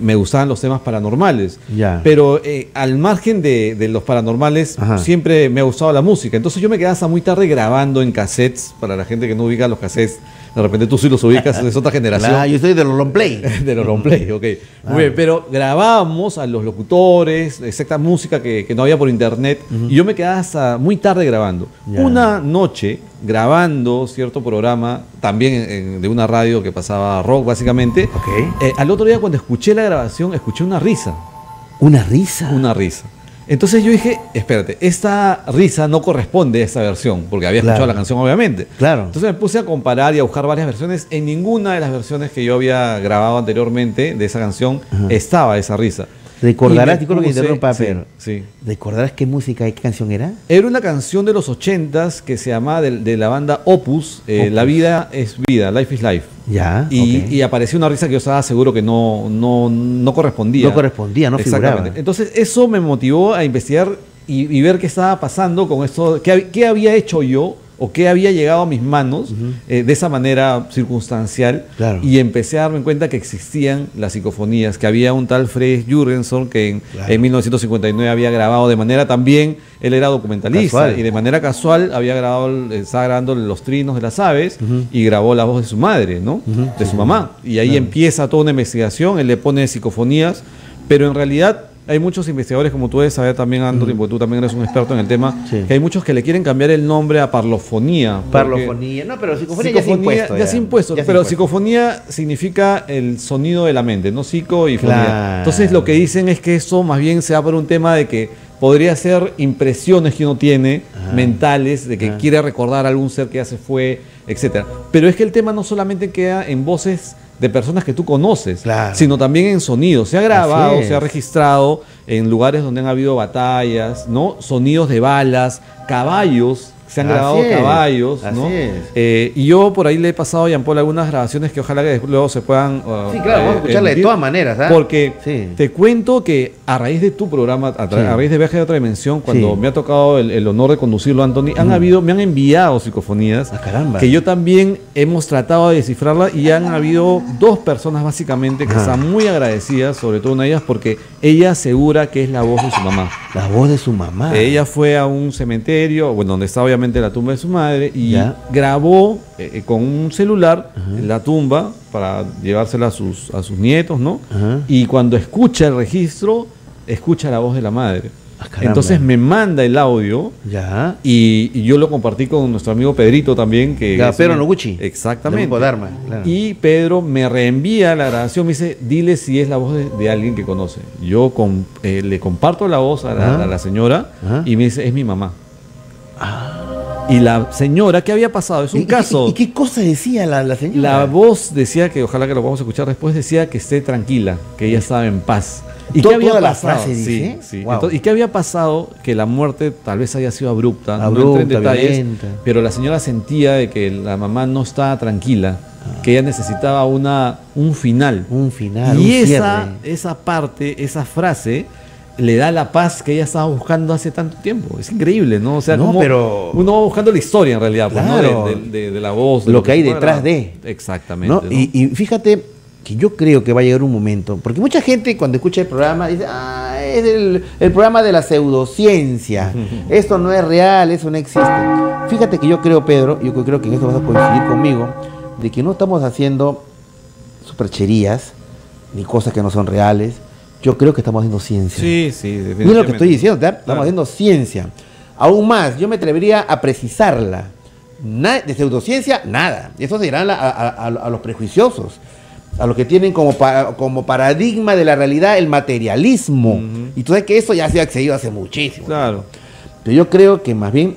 me gustaban los temas paranormales. Ya. Pero al margen de los paranormales, ajá, siempre me ha gustado la música. Entonces yo me quedaba hasta muy tarde grabando en cassettes, para la gente que no ubica los cassettes. De repente tú sí los ubicas, es otra generación. Ah, yo soy de los longplay. De los longplay, ok. Ah. Muy bien, pero grabábamos a los locutores, exacta música que no había por internet, uh-huh, y yo me quedaba hasta muy tarde grabando. Yeah. Una noche, grabando cierto programa, también de una radio que pasaba rock, básicamente. Okay. Al otro día, cuando escuché la grabación, escuché una risa. ¿Una risa? Una risa. Entonces yo dije, espérate, esta risa no corresponde a esta versión, porque había escuchado la canción obviamente. Claro. Entonces me puse a comparar y a buscar varias versiones. En ninguna de las versiones que yo había grabado anteriormente de esa canción, ajá, estaba esa risa. Recordarás, disculpa que interrumpa, pero sí, sí. ¿Recordarás qué música y qué canción era? Era una canción de los 80s que se llamaba de la banda Opus, Opus. La vida es vida, Life is Life. Ya. Y, okay, y apareció una risa que yo estaba seguro que no correspondía. No correspondía, no figuraba. Exactamente. Entonces eso me motivó a investigar y ver qué estaba pasando con esto, qué había hecho yo o qué había llegado a mis manos, uh-huh, de esa manera circunstancial, claro, y empecé a darme cuenta que existían las psicofonías, que había un tal Fred Jurgenson que claro, en 1959 había grabado de manera también, él era documentalista, casual, y de manera casual había grabado, estaba grabando los trinos de las aves, uh-huh, y grabó la voz de su madre, ¿no? Uh-huh. De su mamá, y ahí, claro, empieza toda una investigación, él le pone psicofonías, pero en realidad Hay muchos investigadores, como tú debes saber también, Anthony, porque tú también eres un experto en el tema, que hay muchos que le quieren cambiar el nombre a parlofonía. Parlofonía, no, pero psicofonía ya es impuesto. Ya es impuesto, pero psicofonía significa el sonido de la mente, no psico y fonía. Entonces lo que dicen es que eso más bien se da por un tema de que podría ser impresiones que uno tiene, mentales, de que quiere recordar a algún ser que ya se fue, etc. Pero es que el tema no solamente queda en voces de personas que tú conoces, sino también en sonidos. Se ha grabado, se ha registrado en lugares donde han habido batallas, ¿no? Sonidos de balas, caballos, se han grabado caballos, ¿no? Y yo por ahí le he pasado a Jean Paul algunas grabaciones que ojalá que luego se puedan... sí, claro, vamos a escucharlas de todas maneras, ¿eh? Porque te cuento que a raíz de tu programa, a raíz de Viaje a Otra Dimensión, cuando me ha tocado el honor de conducirlo, Anthony, me han enviado psicofonías que yo también hemos tratado de descifrarlas, y han habido dos personas básicamente que están muy agradecidas, sobre todo una de ellas, porque ella asegura que es la voz de su mamá. La voz de su mamá. Ella fue a un cementerio, bueno, donde estaba obviamente la tumba de su madre, y grabó con un celular la tumba para llevársela a sus nietos, ¿no? Y cuando escucha el registro, escucha la voz de la madre. Entonces me manda el audio y yo lo compartí con nuestro amigo Pedrito también, que Pedro Noguchi. Exactamente. Dharma, y Pedro me reenvía la grabación, me dice, dile si es la voz de alguien que conoce. Yo le comparto la voz a la señora y me dice, es mi mamá. Y la señora, ¿qué había pasado? Es un caso. ¿Y qué cosa decía la señora? La voz decía, que ojalá que lo podamos escuchar después, decía que esté tranquila, que ella estaba en paz. ¿Y qué había pasado? ¿Y qué había pasado? Que la muerte tal vez haya sido abrupta, no entré en detalles, violenta. Pero la señora sentía de que la mamá no estaba tranquila, que ella necesitaba un final. Un final, y esa parte, esa frase, le da la paz que ella estaba buscando hace tanto tiempo. Es increíble, ¿no? O sea, no, como pero... uno va buscando la historia en realidad, claro, pues, ¿no? De la voz. De lo que hay detrás de. Exactamente. ¿No? ¿No? Y fíjate que yo creo que va a llegar un momento, porque mucha gente cuando escucha el programa dice, ah, es el programa de la pseudociencia, esto no es real, eso no existe. Fíjate que yo creo, Pedro, yo creo que en esto vas a coincidir conmigo, de que no estamos haciendo supercherías, ni cosas que no son reales. Yo creo que estamos haciendo ciencia. Sí, sí, definitivamente. Y es lo que estoy diciendo, estamos haciendo ciencia. Aún más, yo me atrevería a precisarla. De pseudociencia, nada. Eso se dirá a los prejuiciosos, a los que tienen como paradigma de la realidad el materialismo. Y tú sabes que eso ya se ha excedido hace muchísimo. Claro. Pero yo creo que más bien,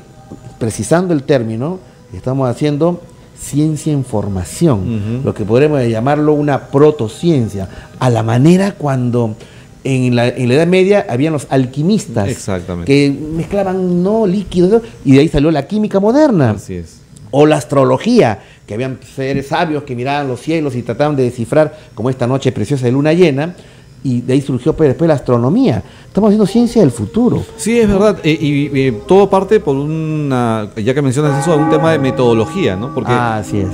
precisando el término, estamos haciendo ciencia en formación, lo que podremos llamarlo una protociencia, a la manera cuando en la Edad Media habían los alquimistas, que mezclaban líquidos, y de ahí salió la química moderna. Así es. O la astrología, que habían seres sabios que miraban los cielos y trataban de descifrar, como esta noche preciosa de luna llena, y de ahí surgió después la astronomía. Estamos haciendo ciencia del futuro. Sí, es verdad. Y todo parte por ya que mencionas eso, un tema de metodología, ¿no? Porque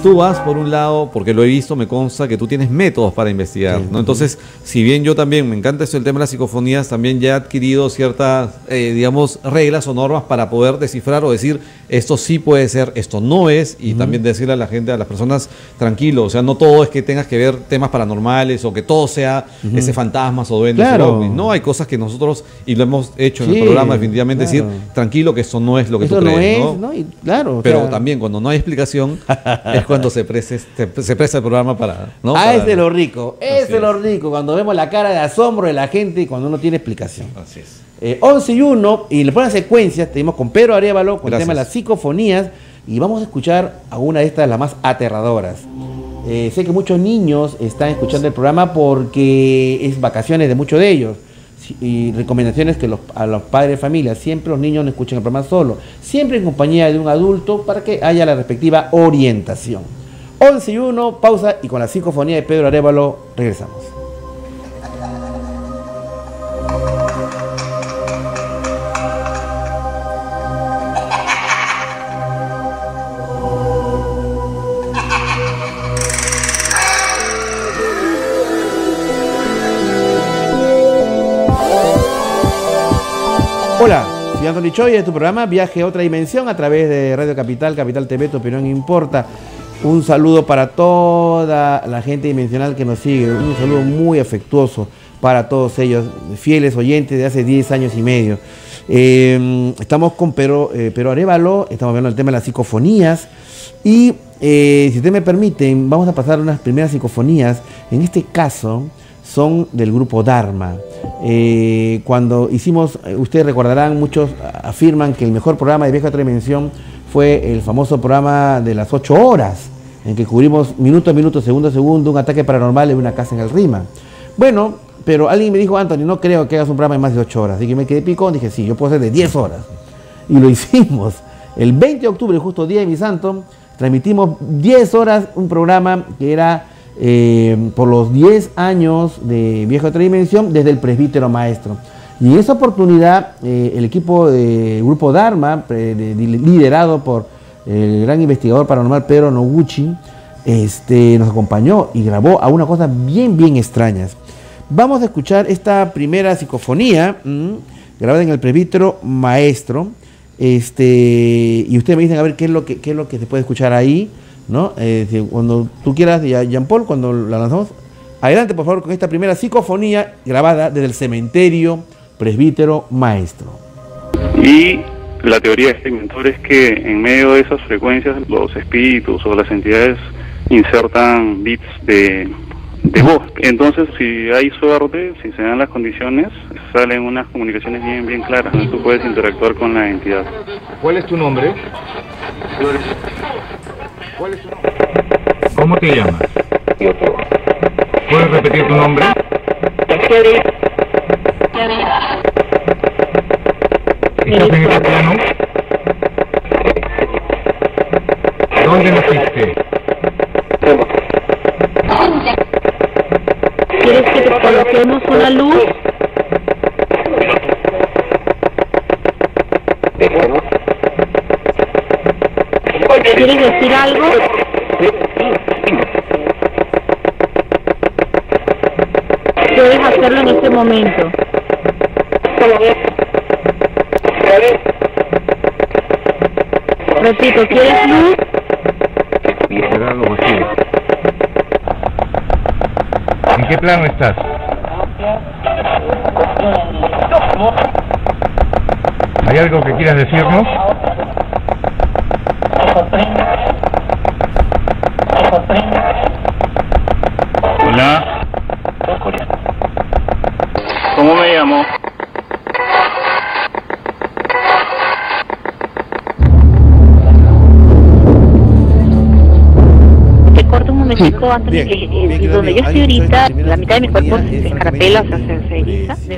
tú vas por un lado, porque lo he visto, me consta que tú tienes métodos para investigar, ¿no? Entonces, si bien yo también me encanta eso, el tema de las psicofonías, también ya he adquirido ciertas, digamos, reglas o normas para poder descifrar o decir, esto sí puede ser, esto no es, y también decirle a la gente, a las personas, tranquilo, o sea, no todo es que tengas que ver temas paranormales o que todo sea ese fantasma. O duendes, no, hay cosas que nosotros, y lo hemos hecho en el programa, definitivamente decir, tranquilo, que eso no es lo que tú crees, ¿no? Y, claro, pero también cuando no hay explicación es cuando se presta el programa para, ¿no? Es de lo rico, es de lo rico, cuando vemos la cara de asombro de la gente y cuando no tiene explicación. Así es. 11 y 1, y le ponen secuencias, tenemos con Pedro Arévalo con el tema de las psicofonías, y vamos a escuchar a una de estas, las más aterradoras. Sé que muchos niños están escuchando el programa porque es vacaciones de muchos de ellos. Y recomendaciones que a los padres de familia, siempre los niños no escuchen el programa solo, siempre en compañía de un adulto para que haya la respectiva orientación. 11 y 1, pausa, y con la psicofonía de Pedro Arévalo regresamos. Hola, soy Anthony Choy, de tu programa Viaje a Otra Dimensión a través de Radio Capital, Capital TV, tu opinión importa. Un saludo para toda la gente dimensional que nos sigue, un saludo muy afectuoso. para todos ellos, fieles oyentes de hace 10 años y medio. Estamos con Pedro Arévalo, estamos hablando del tema de las psicofonías y si ustedes me permiten, vamos a pasar unas primeras psicofonías. En este caso son del grupo Dharma. Cuando hicimos, ustedes recordarán, muchos afirman que el mejor programa de Viaje a Otra Dimensión fue el famoso programa de las 8 horas, en que cubrimos minuto a minuto, segundo a segundo, un ataque paranormal en una casa en el Rima. Bueno, pero alguien me dijo, Anthony, no creo que hagas un programa de más de 8 horas. Así que me quedé picón, dije, sí, yo puedo hacer de 10 horas. Y lo hicimos. El 20 de octubre, justo día de mi santo, transmitimos 10 horas un programa que era por los 10 años de Viaje a Otra Dimensión desde el Presbítero Maestro. Y en esa oportunidad, el equipo del Grupo Dharma, liderado por el gran investigador paranormal Pedro Noguchi, nos acompañó y grabó a unas cosas bien, bien extrañas. Vamos a escuchar esta primera psicofonía grabada en el Presbítero Maestro. Y ustedes me dicen a ver qué es lo que se puede escuchar ahí, ¿no? Cuando tú quieras, Jean Paul, cuando la lanzamos. Adelante, por favor, con esta primera psicofonía grabada desde el cementerio Presbítero Maestro. Y la teoría de este mentor es que en medio de esas frecuencias los espíritus o las entidades insertan bits de voz. Entonces, si hay suerte, si se dan las condiciones, salen unas comunicaciones bien, bien claras. Tú puedes interactuar con la entidad. ¿Cuál es tu nombre? Flores. ¿Cuál es tu nombre? ¿Cómo te llamas? Yo. ¿Puedes repetir tu nombre? ¿Estás en el piano? ¿Dónde naciste? ¿Quieres que te coloquemos una luz? ¿Quieres decir algo? Puedes hacerlo en este momento. Repito, ¿quieres luz? ¿En qué plano estás? ¿Hay algo que quieras decirnos? Hola. ¿Cómo me llamo? Antes, bien, bien, donde yo estoy ahorita, la mitad de mi cuerpo se escarapela, o sea, se eriza, de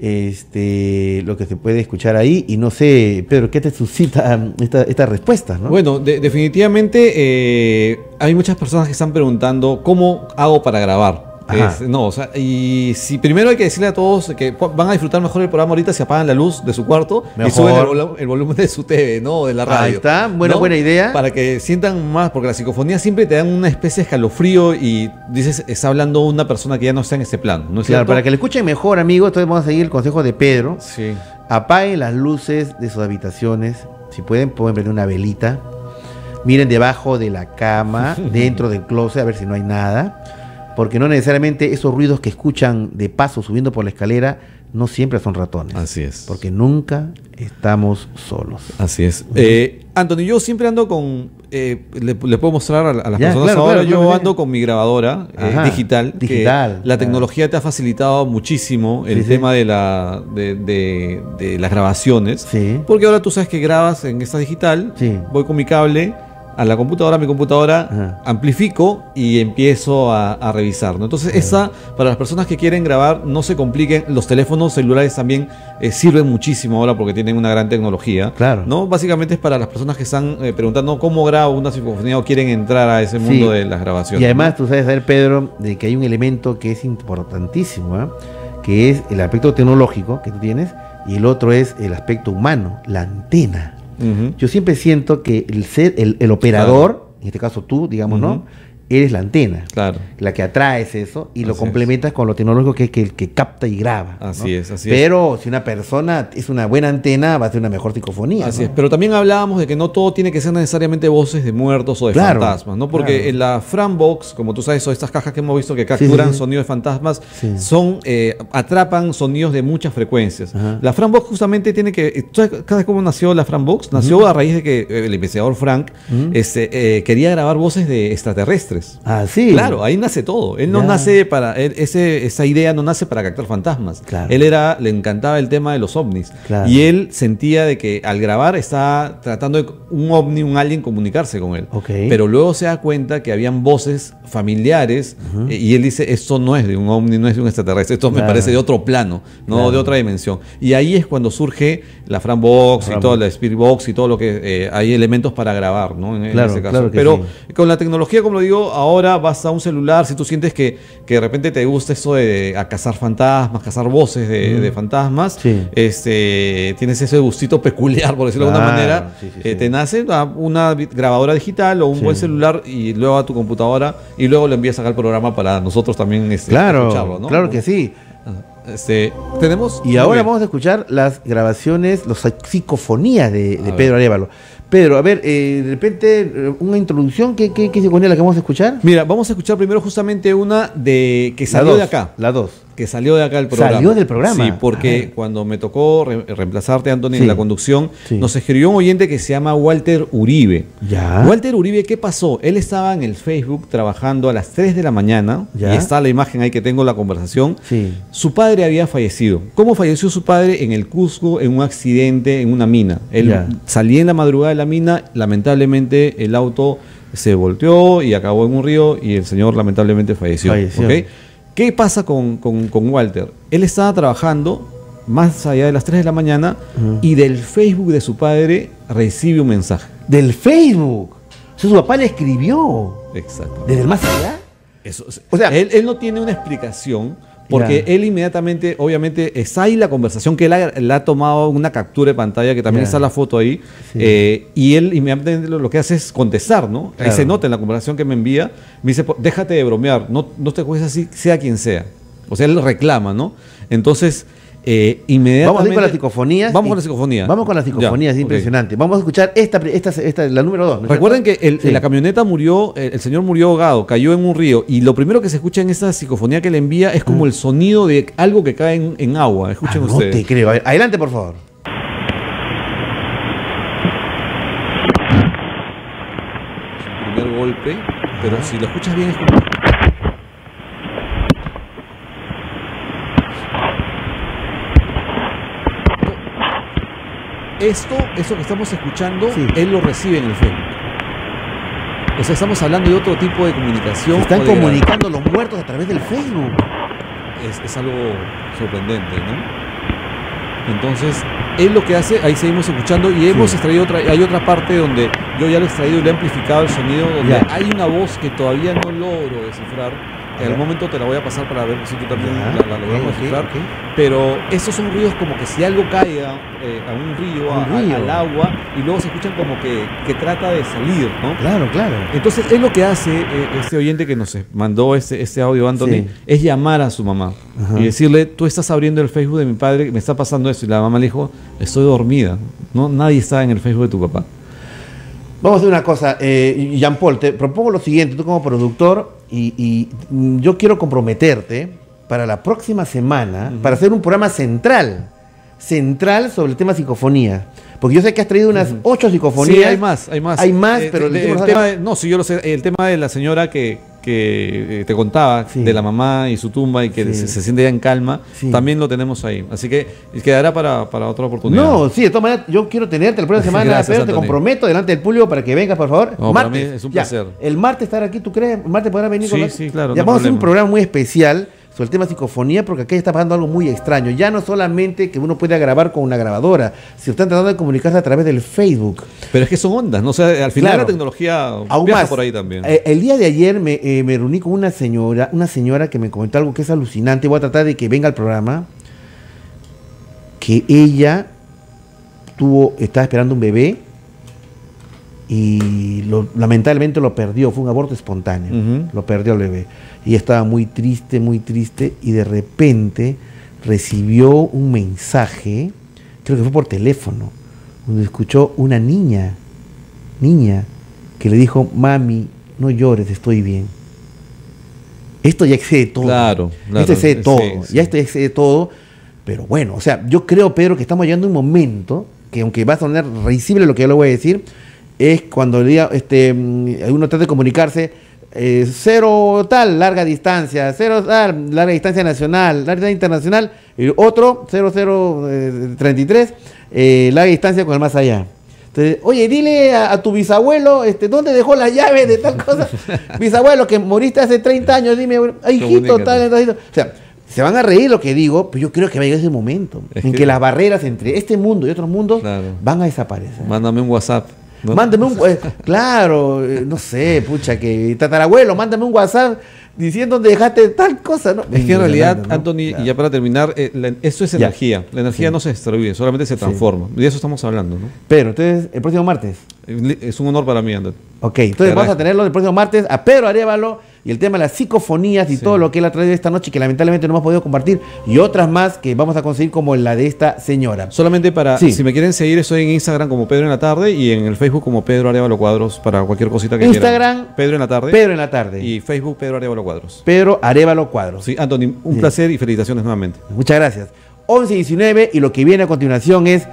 verdad. Lo que se puede escuchar ahí, y no sé, Pedro, ¿qué te suscita esta respuesta, ¿no? Bueno, definitivamente hay muchas personas que están preguntando ¿cómo hago para grabar? No, o sea, y si primero hay que decirle a todos que van a disfrutar mejor el programa ahorita si apagan la luz de su cuarto mejor. Y suben el volumen de su TV, ¿no? De la radio. Ahí está, buena idea. Para que sientan más, porque las psicofonías siempre te dan una especie de escalofrío y dices, está hablando una persona que ya no está en ese plan, ¿no es cierto? Claro, para que le escuchen mejor, amigo, entonces vamos a seguir el consejo de Pedro. Sí. Apaguen las luces de sus habitaciones, si pueden prender una velita, miren debajo de la cama, dentro del closet, a ver si no hay nada. Porque no necesariamente esos ruidos que escuchan de paso subiendo por la escalera no siempre son ratones. Así es. Porque nunca estamos solos. Así es. Anthony, yo siempre ando con... le puedo mostrar a las personas. Claro, ahora yo ando con mi grabadora digital. La tecnología te ha facilitado muchísimo el tema de las grabaciones. Sí. Porque ahora tú sabes que grabas en esta digital. Sí. Voy con mi cable a la computadora, amplifico y empiezo a revisar, ¿no? Entonces, esa, para las personas que quieren grabar, no se compliquen. Los teléfonos celulares también sirven muchísimo ahora porque tienen una gran tecnología. Claro. ¿No? Básicamente es para las personas que están preguntando cómo grabo una psicofonía o quieren entrar a ese mundo de las grabaciones. Y además, ¿no? Tú sabes, Pedro, de que hay un elemento que es importantísimo, que es el aspecto tecnológico que tú tienes y el otro es el aspecto humano, la antena. Yo siempre siento que el operador, en este caso tú, digamos, ¿no? eres la antena, claro, la que atraes eso y así lo complementas con lo tecnológico, que es que capta y graba. Así es, así es. Pero si una persona es una buena antena, va a ser una mejor psicofonía. Así es, pero también hablábamos de que no todo tiene que ser necesariamente voces de muertos o de fantasmas, ¿no? Porque en la Frank's Box, como tú sabes, son estas cajas que hemos visto que capturan sonidos de fantasmas, son atrapan sonidos de muchas frecuencias. Ajá. La Frank's Box justamente tiene que... ¿Sabes cómo nació la Frank's Box? Nació a raíz de que el investigador Frank quería grabar voces de extraterrestres. Ah, sí. Claro, ahí nace todo. Él no nace para... esa idea no nace para captar fantasmas. Claro. Él era... Le encantaba el tema de los ovnis. Claro. Y él sentía de que al grabar estaba tratando de un ovni, un alien, comunicarse con él. Okay. Pero luego se da cuenta que habían voces familiares y él dice, esto no es de un ovni, no es de un extraterrestre. Esto me parece de otro plano, no de otra dimensión. Y ahí es cuando surge la Frank's Box y toda la Spirit Box y todo lo que... hay elementos para grabar, ¿no? En ese caso. Claro que pero con la tecnología, como lo digo, ahora vas a un celular, si tú sientes que de repente te gusta eso de cazar fantasmas, cazar voces de fantasmas, tienes ese gustito peculiar, por decirlo de alguna manera, te nace una grabadora digital o un buen celular y luego a tu computadora y luego le envías acá el programa para nosotros también escucharlo, ¿no? Claro que sí. Tenemos... Y ahora vamos a escuchar las grabaciones, las psicofonías de Pedro Arévalo. Pedro, a ver, de repente, una introducción, ¿qué psicofonía la que vamos a escuchar? Mira, vamos a escuchar primero justamente una de que salió de acá. La 2. Que salió de acá el programa. Salió del programa. Sí, porque cuando me tocó reemplazarte, Anthony, en la conducción, nos escribió un oyente que se llama Walter Uribe. Ya. Walter Uribe, ¿qué pasó? Él estaba en el Facebook trabajando a las 3 de la mañana, y está la imagen ahí que tengo, la conversación. Sí. Su padre había fallecido. ¿Cómo falleció su padre? En el Cusco, en un accidente, en una mina. Él salía en la madrugada la mina, lamentablemente el auto se volteó y acabó en un río y el señor lamentablemente falleció. ¿Okay? ¿Qué pasa con Walter? Él estaba trabajando más allá de las 3 de la mañana y del Facebook de su padre recibe un mensaje. ¿Del Facebook? O sea, su papá le escribió. Exacto. ¿Desde el más allá? Eso, o sea, él no tiene una explicación. Porque él inmediatamente, obviamente, está ahí la conversación que él ha tomado una captura de pantalla, que también está la foto ahí, y él inmediatamente lo que hace es contestar, ¿no? Ahí se nota en la conversación que me envía, me dice, déjate de bromear, no te cuesta así, sea quien sea. O sea, él reclama, ¿no? Entonces, inmediatamente... Vamos a ir con las psicofonías. Vamos con las psicofonías. Vamos con las psicofonías, es impresionante. Okay. Vamos a escuchar esta la número 2. ¿No? Recuerden que en la camioneta murió, el señor murió ahogado, cayó en un río, y lo primero que se escucha en esta psicofonía que le envía es como el sonido de algo que cae en agua. Escuchen ustedes. No te creo. Adelante, por favor. El primer golpe, pero si lo escuchas bien es como... Esto que estamos escuchando, él lo recibe en el Facebook. O sea, estamos hablando de otro tipo de comunicación. Se están comunicando los muertos a través del Facebook. Es algo sorprendente, ¿no? Entonces, él lo que hace, ahí seguimos escuchando y hemos extraído hay otra parte donde yo ya lo he extraído y le he amplificado el sonido, donde hay una voz que todavía no logro descifrar. En algún momento te la voy a pasar para ver si tú también la logramos descifrar. Pero esos son ruidos como que si algo cae a un río, al agua, y luego se escuchan como que trata de salir, ¿no? Claro, claro. Entonces, es lo que hace este oyente que nos mandó este audio, Anthony, es llamar a su mamá. Ajá. Y decirle, tú estás abriendo el Facebook de mi padre, me está pasando esto. Y la mamá le dijo, estoy dormida, ¿no? Nadie está en el Facebook de tu papá. Vamos a hacer una cosa, Jean Paul, te propongo lo siguiente, tú como productor, y yo quiero comprometerte para la próxima semana, para hacer un programa central sobre el tema psicofonía. Porque yo sé que has traído unas 8 psicofonías. Sí, hay más. Hay más, pero... sí, yo lo sé. El tema de la señora que te contaba, de la mamá y su tumba, y que se siente ya en calma, también lo tenemos ahí. Así que quedará para otra oportunidad. No, sí, de todas maneras, yo quiero tenerte la próxima semana, pero te comprometo delante del público para que vengas, por favor. No, martes, para mí es un placer. El martes estar aquí, ¿tú crees? El martes podrás venir con nosotros. Sí, claro. Ya vamos a hacer un programa muy especial sobre el tema psicofonía, porque aquí está pasando algo muy extraño. Ya no solamente que uno pueda grabar con una grabadora, sino están tratando de comunicarse a través del Facebook. Pero es que son ondas, ¿no? O sea, al final la tecnología viaja por ahí también. El día de ayer me reuní con una señora que me comentó algo que es alucinante. Voy a tratar de que venga al programa. Que ella estaba esperando un bebé y lamentablemente lo perdió, fue un aborto espontáneo, lo perdió el bebé. Y estaba muy triste, y de repente recibió un mensaje, creo que fue por teléfono, donde escuchó una niña, que le dijo: mami, no llores, estoy bien. Esto ya excede todo. Claro, claro. Esto excede todo. Sí, sí. Ya esto ya excede todo. Pero bueno, o sea, yo creo, Pedro, que estamos llegando a un momento que, aunque va a sonar risible lo que yo le voy a decir, es cuando el día, uno trata de comunicarse, cero tal, larga distancia, cero tal, larga distancia nacional, larga distancia internacional, y otro, 0033, larga distancia con el más allá. Entonces, oye, dile a tu bisabuelo, ¿dónde dejó la llave de tal cosa? Bisabuelo, que moriste hace 30 años, dime, ay, hijito, tal, tal, tal. O sea, se van a reír lo que digo, pero yo creo que va a llegar ese momento en que las barreras entre este mundo y otros mundos van a desaparecer. Mándame un WhatsApp. ¿No? Mándame un claro, no sé, pucha, que tatarabuelo, mándame un WhatsApp diciendo dónde dejaste tal cosa, ¿no? Es que en realidad, ¿no? Anthony, y ya para terminar, esto es energía. La energía no se destruye, solamente se transforma. De eso estamos hablando, ¿no? Pero entonces, el próximo martes. Es un honor para mí, Anthony. Ok, entonces vamos a tenerlo el próximo martes a Pedro Arévalo y el tema de las psicofonías y todo lo que él ha traído esta noche, que lamentablemente no hemos podido compartir, y otras más que vamos a conseguir, como la de esta señora. Solamente para, si me quieren seguir, estoy en Instagram como Pedro en la Tarde, y en el Facebook como Pedro Arévalo Cuadros, para cualquier cosita que quieran. Instagram, Pedro en la Tarde. Pedro en la Tarde. Y Facebook, Pedro Arévalo Cuadros. Pedro Arévalo Cuadros. Sí, Anthony, un placer y felicitaciones nuevamente. Muchas gracias. 11:19, y lo que viene a continuación es,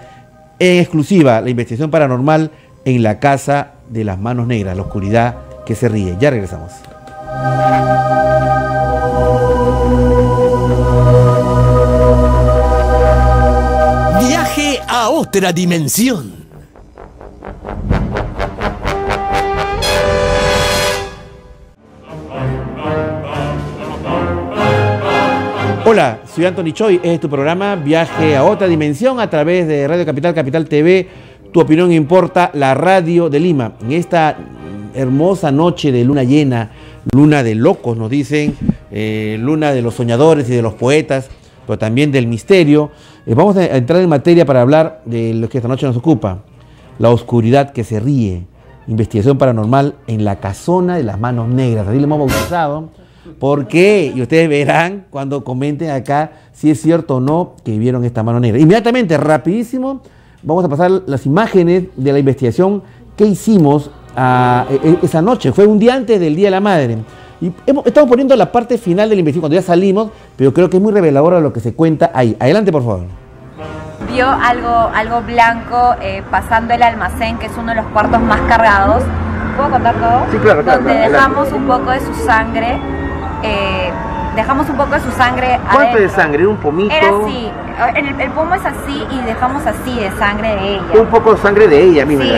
en exclusiva, la investigación paranormal en la Casa de las Manos Negras, la oscuridad que se ríe. Ya regresamos. Viaje a otra dimensión. Hola, soy Anthony Choy. Este es tu programa Viaje a otra dimensión, a través de Radio Capital, Capital TV. Tu opinión importa, la radio de Lima. En esta hermosa noche de luna llena, luna de locos, nos dicen, luna de los soñadores y de los poetas, pero también del misterio. Vamos a entrar en materia para hablar de lo que esta noche nos ocupa: la oscuridad que se ríe, investigación paranormal en la Casona de las Manos Negras. Así le hemos bautizado, porque, y ustedes verán cuando comenten acá si es cierto o no que vieron esta mano negra. Inmediatamente, rapidísimo, vamos a pasar las imágenes de la investigación que hicimos esa noche. Fue un día antes del Día de la Madre. Y estamos poniendo la parte final de la investigación, cuando ya salimos, pero creo que es muy reveladora lo que se cuenta ahí. Adelante, por favor. Vio algo blanco pasando el almacén, que es uno de los cuartos más cargados. ¿Puedo contar todo? Sí, claro. Donde dejamos un poco de su sangre. Dejamos un poco de su sangre adentro. ¿Cuánto de sangre? ¿Un pomito? Era así. El pomo es así, y dejamos así de sangre de ella. Un poco de sangre de ella misma. Sí,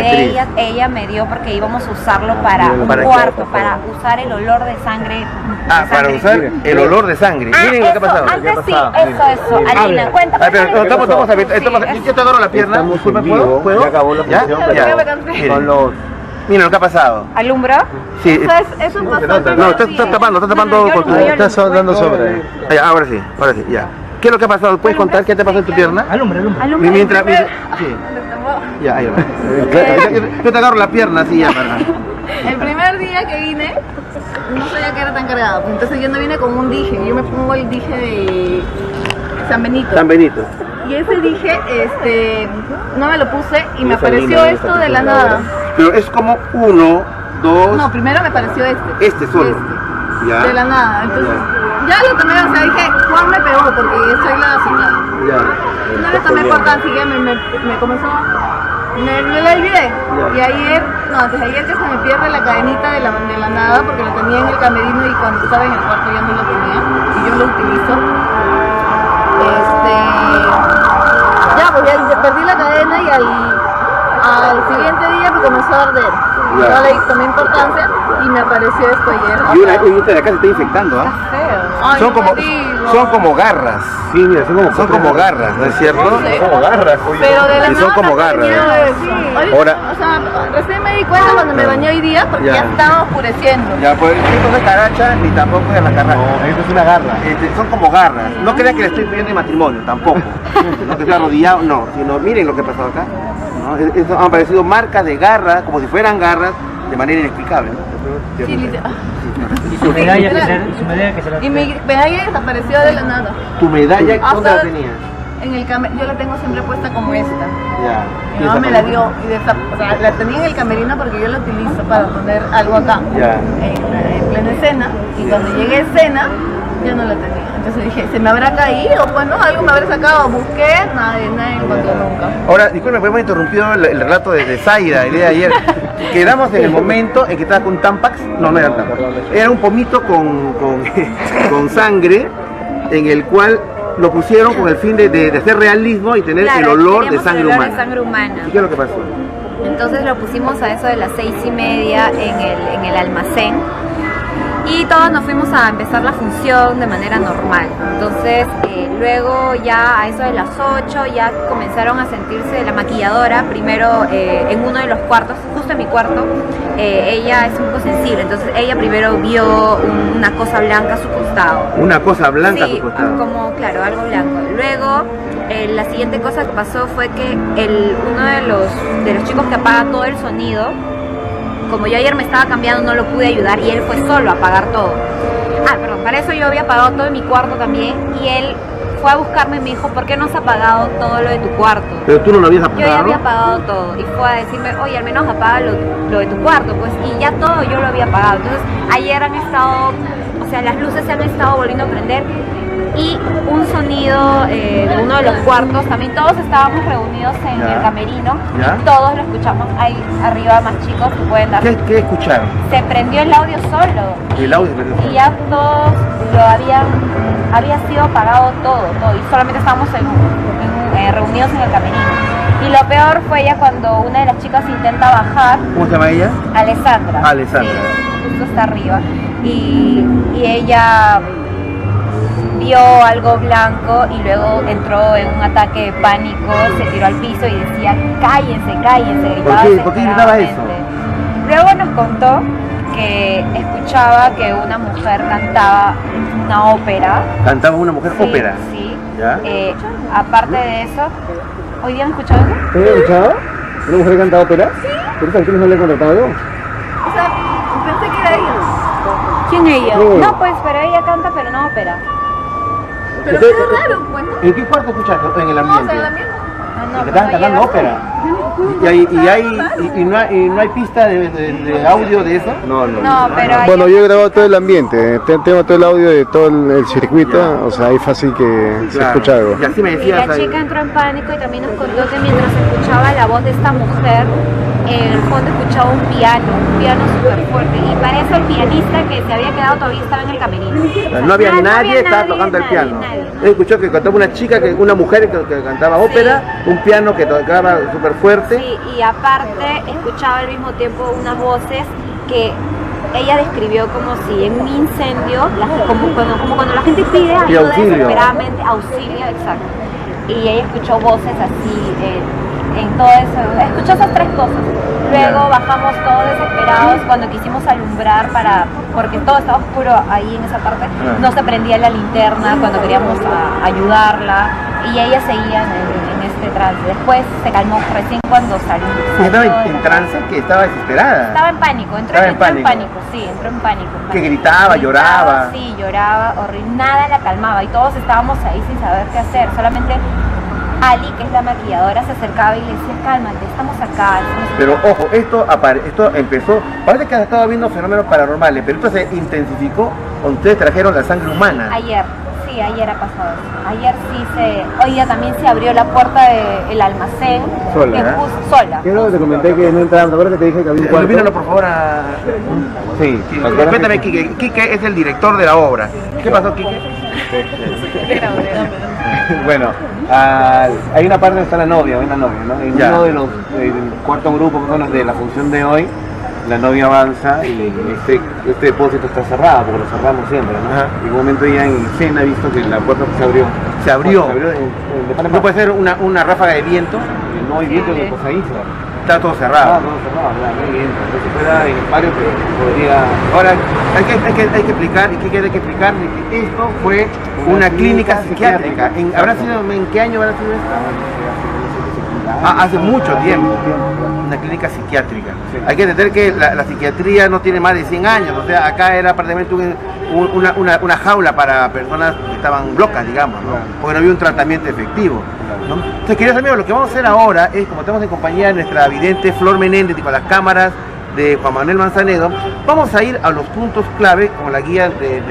ella me dio, porque íbamos a usarlo para un cuarto, para usar el olor de sangre. Ah, para usar el olor de sangre. Miren lo que ha pasado. Antes sí, eso. Alina, cuéntame. Yo te agarro la pierna. Disculpa, ¿puedo? Ya acabó la función. Mira lo que ha pasado. ¿Alumbra? Sí. Eso es bastante. No, estás tapando con tu... Estás dando sobre. Ahora sí, ya. ¿Qué es lo que ha pasado? ¿Puedes contar qué te pasó en tu pierna? Alumbra. Mientras... Sí. Ya, ahí va. Yo te agarro la pierna así ya para... El primer día que vine, no sabía que era tan cargado. Entonces yo no vine con un dije. Yo me pongo el dije de San Benito. Y ese dije, no me lo puse, y me apareció esto de la nada. Pero es como uno, dos... No, primero me apareció este. Este solo. Ya. De la nada. Entonces, ya lo tomé, o sea, dije, Juan me pegó, porque soy la señora. Ya. No le tomé importancia, así que me comenzó... Me la olvidé. Y ayer, antes de ayer ya se me pierde la cadenita de la nada, porque lo tenía en el camerino, y cuando estaba en el cuarto ya no lo tenía, y yo lo utilizo. Ya perdí la cadena, y al siguiente día me comenzó a arder. Yo le tomé importancia y me apareció esto ayer. Y esta de acá se está infectando, ¿ah? Ay, son como garras. Sí, mira, son como garras, ¿no es cierto? No sé. Son como garras. Pero de la nada, son como garras. Ahora, o sea, recién me di cuenta cuando me bañé hoy día, porque ya estaba oscureciendo. Ya, pues esto no es caracha ni tampoco es la carracha. No, esto es una garra. Son como garras. No crean que le estoy pidiendo el matrimonio, tampoco. No que estoy arrodillado, no. Sino miren lo que ha pasado acá. ¿no? Esto han aparecido marcas de garras, como si fueran garras, de manera inexplicable, ¿no? Sí, y su medalla que se la... Y mi medalla desapareció de la nada. ¿Tu medalla dónde la tenías? En el yo la tengo siempre puesta como esta. Ya. Mi mamá me la dio y la tenía en el camerino porque yo la utilizo para poner algo acá. Ya. En plena escena. Y ya, cuando llegué a escena, yo no la tenía. Entonces dije, ¿se me habrá caído? Pues no, algo me habrá sacado. Busqué, nadie encontró nunca. Ahora, disculpe, hemos interrumpido el relato de Zaida el día de ayer. Quedamos en el momento en que estaba con Tampax. No, no era Tampax. Era un pomito con sangre, en el cual lo pusieron con el fin de hacer realismo y tener, claro, el olor de sangre humana. ¿Y qué es lo que pasó? Entonces lo pusimos a eso de las 6:30 en el almacén. Y todos nos fuimos a empezar la función de manera normal. Entonces luego ya a eso de las 8 ya comenzaron a sentirse la maquilladora. Primero en uno de los cuartos, justo en mi cuarto, ella es un poco sensible. Entonces ella primero vio una cosa blanca a su costado. ¿Una cosa blanca, sí, a su costado? Como, claro, algo blanco. Luego la siguiente cosa que pasó fue que uno de los chicos que apaga todo el sonido, como yo ayer me estaba cambiando, no lo pude ayudar y él fue solo a apagar todo. Ah, perdón, para eso yo había apagado todo en mi cuarto también, y él fue a buscarme y me dijo, ¿por qué no has apagado todo lo de tu cuarto? Pero tú no lo habías apagado. Yo ya había apagado todo y fue a decirme, oye, al menos apaga lo de tu cuarto, pues, y ya todo yo lo había apagado. Entonces ayer han estado, o sea, las luces se han estado volviendo a prender y un sonido de uno de los cuartos, también todos estábamos reunidos en el camerino, y todos lo escuchamos. Ahí arriba más chicos que pueden dar. ¿Qué escucharon? Se prendió el audio solo. ¿El audio? Y ya todos lo había sido apagado todo, y solamente estábamos reunidos en el camerino. Y lo peor fue ya cuando una de las chicas intenta bajar. ¿Cómo se llama ella? Alessandra. Alessandra. Sí, justo está arriba. Y ella vio algo blanco y luego entró en un ataque de pánico, se tiró al piso y decía, cállense, cállense. ¿Por qué gritaba eso? Luego nos contó que escuchaba que una mujer cantaba una ópera. ¿Cantaba una mujer ópera? Sí. ¿Ya? Aparte de eso, ¿hoy día han escuchado eso? ¿Tú has escuchado? ¿Una mujer canta ópera? Sí. ¿Pero esa actriz no le he contratado yo? O sea, pensé que era ella. ¿Quién es ella? No, pues, pero ella canta, pero no ópera. Pero qué raro, pues, ¿no? ¿En qué cuarto escuchaste? ¿En el ambiente? No, o sea, en el ambiente. No, estaban cantando ópera. ¿Y no hay pista de audio de eso? No, pero bueno, yo he grabado todo el ambiente. Tengo todo el audio de todo el circuito. O sea, ahí fácil que se escucha algo. Y así me decías, la chica entró en pánico y también nos contó que mientras escuchaba la voz de esta mujer, en el fondo escuchaba un piano súper fuerte, y parece el pianista que se había quedado todavía estaba en el camerino. No había nadie, estaba tocando el piano. Nadie. Escuchó que cantaba una mujer que cantaba ópera, un piano que tocaba súper fuerte. Sí, y aparte escuchaba al mismo tiempo unas voces que ella describió como si en un incendio, como cuando la gente pide ayuda desesperadamente, auxilio, exacto. Y ella escuchó voces así. En todo eso, escuchó esas tres cosas. Luego bajamos todos desesperados cuando quisimos alumbrar porque todo estaba oscuro ahí en esa parte. No se prendía la linterna cuando queríamos ayudarla, y ella seguía en este trance. Después se calmó recién cuando salió. ¿Estaba en trance? Que estaba desesperada. Estaba en pánico, entró en pánico. Que gritaba, lloraba. Sí, lloraba, horrible. Nada la calmaba y todos estábamos ahí sin saber qué hacer. Solamente Ali, que es la maquilladora, se acercaba y le decía, cálmate, estamos acá. Pero ojo, esto empezó, parece que has estado viendo fenómenos paranormales, pero esto se intensificó cuando ustedes trajeron la sangre humana. Ayer ha pasado eso. Hoy día también se abrió la puerta del almacén. Sola, sola. Quiero que te comenté que no entraba, ¿te acuerdas que te dije que había un cuarto? Míralo, por favor, a... Sí. Respétame, Quique. Quique es el director de la obra. Sí. ¿Qué pasó, Quique? Bueno, hay una parte donde está la novia, ¿no? En uno de los cuartos grupos de la función de hoy, la novia avanza y este depósito está cerrado, porque lo cerramos siempre, ¿no? Y en un momento ya en escena he visto que la puerta se abrió. ¿No puede ser una ráfaga de viento? No hay viento en el pasadizo. Está todo cerrado. No hay viento. Entonces fuera en el barrio que podría... Ahora, hay que explicar, y que hay que explicar que esto fue una clínica psiquiátrica. ¿En qué año habrá sido esto? hace mucho tiempo, una clínica psiquiátrica. Sí. Hay que entender que la psiquiatría no tiene más de 100 años, o sea, acá era prácticamente una jaula para personas que estaban locas, digamos, ¿no? Claro. Porque no había un tratamiento efectivo, ¿no? Entonces, queridos amigos, lo que vamos a hacer ahora es, como estamos en compañía de nuestra vidente Flor Menéndez y con las cámaras de Juan Manuel Manzanedo, vamos a ir a los puntos clave, como la guía del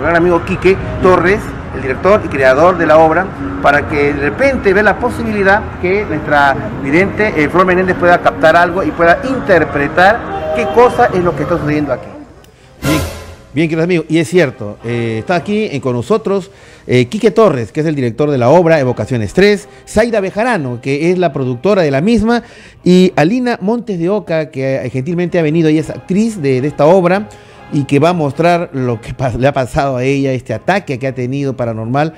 gran amigo Quique Torres, el director y creador de la obra, para que de repente vea la posibilidad que nuestra vidente Flor Menéndez pueda captar algo y pueda interpretar qué cosa es lo que está sucediendo aquí. Bien, queridos amigos, y es cierto, está aquí con nosotros Quique Torres, que es el director de la obra Evocaciones 3, Zaida Bejarano, que es la productora de la misma, y Alina Montes de Oca, que gentilmente ha venido, ella es actriz de esta obra, y que va a mostrar lo que le ha pasado a ella, este ataque que ha tenido paranormal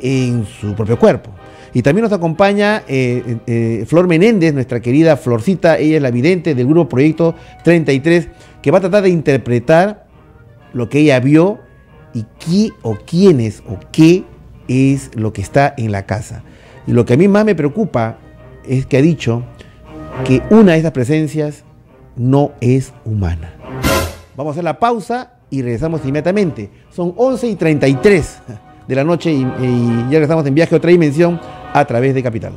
en su propio cuerpo. Y también nos acompaña Flor Menéndez, nuestra querida Florcita, ella es la vidente del grupo Proyecto 33, que va a tratar de interpretar lo que ella vio y qué o quién es o qué es lo que está en la casa. Y lo que a mí más me preocupa es que ha dicho que una de estas presencias no es humana. Vamos a hacer la pausa y regresamos inmediatamente. Son 11:33 de la noche y ya regresamos en Viaje a Otra Dimensión a través de Capital.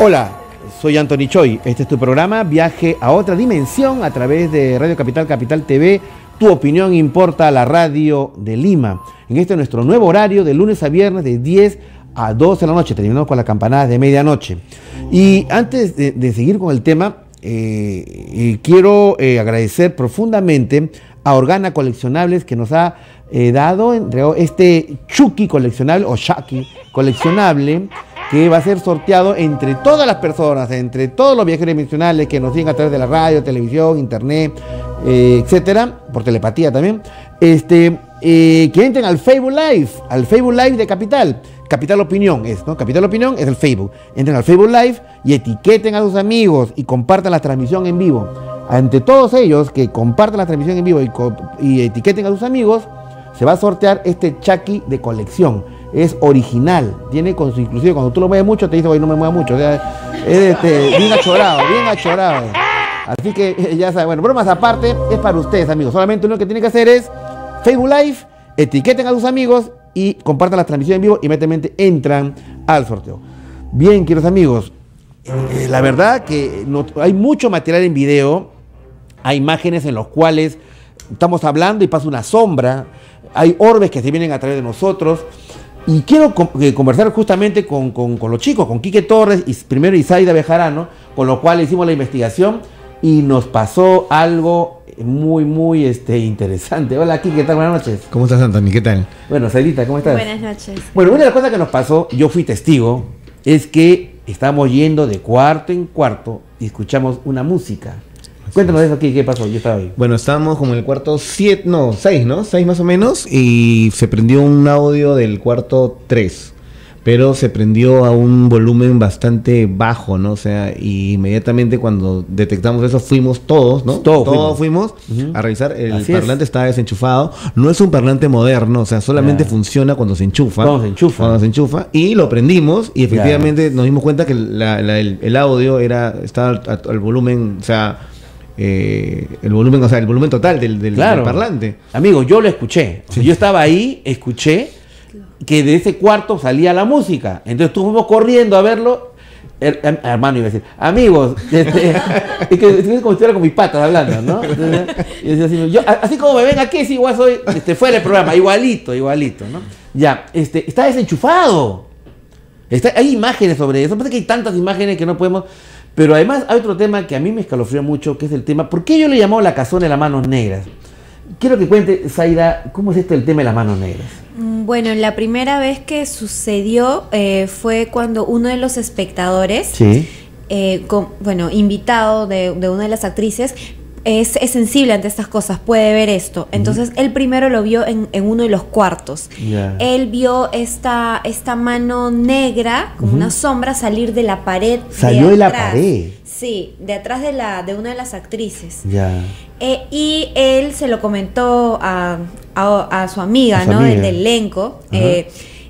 Hola, soy Anthony Choy, este es tu programa Viaje a Otra Dimensión a través de Radio Capital, Capital TV, tu opinión importa, la radio de Lima. En este nuestro nuevo horario de lunes a viernes de 10 a 12 de la noche, terminamos con las campanadas de medianoche. Y antes de seguir con el tema, quiero agradecer profundamente a Organa Coleccionables que nos ha entregado este Chucky coleccionable o Chucky coleccionable, que va a ser sorteado entre todas las personas, entre todos los viajeros dimensionales que nos siguen a través de la radio, televisión, internet, etcétera, por telepatía también, que entren al Facebook Live de Capital. Capital Opinión es, ¿no? Capital Opinión es el Facebook. Entren al Facebook Live y etiqueten a sus amigos y compartan la transmisión en vivo. Ante todos ellos que compartan la transmisión en vivo y etiqueten a sus amigos, se va a sortear este Chucky de colección. Es original, tiene con su, inclusive cuando tú lo mueves mucho te dice, oye, no me muevas mucho, o sea, es bien achorado, bien achorado. Así que ya saben, bueno, bromas aparte, es para ustedes, amigos. Solamente lo que tienen que hacer es Facebook Live, etiqueten a sus amigos y compartan la transmisión en vivo y inmediatamente entran al sorteo. Bien, queridos amigos, la verdad que hay mucho material en video, hay imágenes en los cuales estamos hablando y pasa una sombra, hay orbes que se vienen a través de nosotros. Y quiero conversar justamente con los chicos, con Quique Torres y primero Zaida Bejarano, con lo cual hicimos la investigación y nos pasó algo muy interesante. Hola Quique, ¿qué tal? Buenas noches. ¿Cómo estás, Anthony? ¿Qué tal? Bueno, Zaidita, ¿cómo estás? Buenas noches. Bueno, una de las cosas que nos pasó, yo fui testigo, es que estábamos yendo de cuarto en cuarto y escuchamos una música. Cuéntanos de eso, ¿qué pasó? Yo estaba ahí. Bueno, estábamos como en el cuarto 7, no, 6, ¿no? 6 más o menos, y se prendió un audio del cuarto 3, pero se prendió a un volumen bastante bajo, ¿no? O sea, y inmediatamente cuando detectamos eso fuimos todos, ¿no? Todos fuimos a revisar. El parlante estaba desenchufado. No es un parlante moderno, o sea, solamente funciona cuando se enchufa. Cuando se enchufa. Y lo prendimos y efectivamente nos dimos cuenta que el audio estaba al volumen, o sea... el volumen total del parlante. Amigo, yo lo escuché. O sea, yo estaba ahí, escuché que de ese cuarto salía la música. Entonces estuvimos corriendo a verlo. Hermano, iba a decir, amigos, es que es como si estuviera con mis patas hablando, ¿no? Entonces, yo, así como me ven aquí, sí, igual soy, fuera el programa, igualito, ¿no? Ya, está desenchufado. Hay imágenes sobre eso. Parece que hay tantas imágenes que no podemos. Pero además hay otro tema que a mí me escalofrió mucho, que es el tema, ¿por qué yo le llamo la Casona de las Manos Negras? Quiero que cuente, Zaida, ¿cómo es el tema de las manos negras? Bueno, la primera vez que sucedió fue cuando uno de los espectadores, invitado de una de las actrices, es sensible ante estas cosas, puede ver esto. Entonces él primero lo vio en uno de los cuartos. Él vio esta mano negra, como una sombra, salir de la pared. Salió de la pared. Sí, de atrás de una de las actrices. Y él se lo comentó a su amiga, ¿no? Del elenco.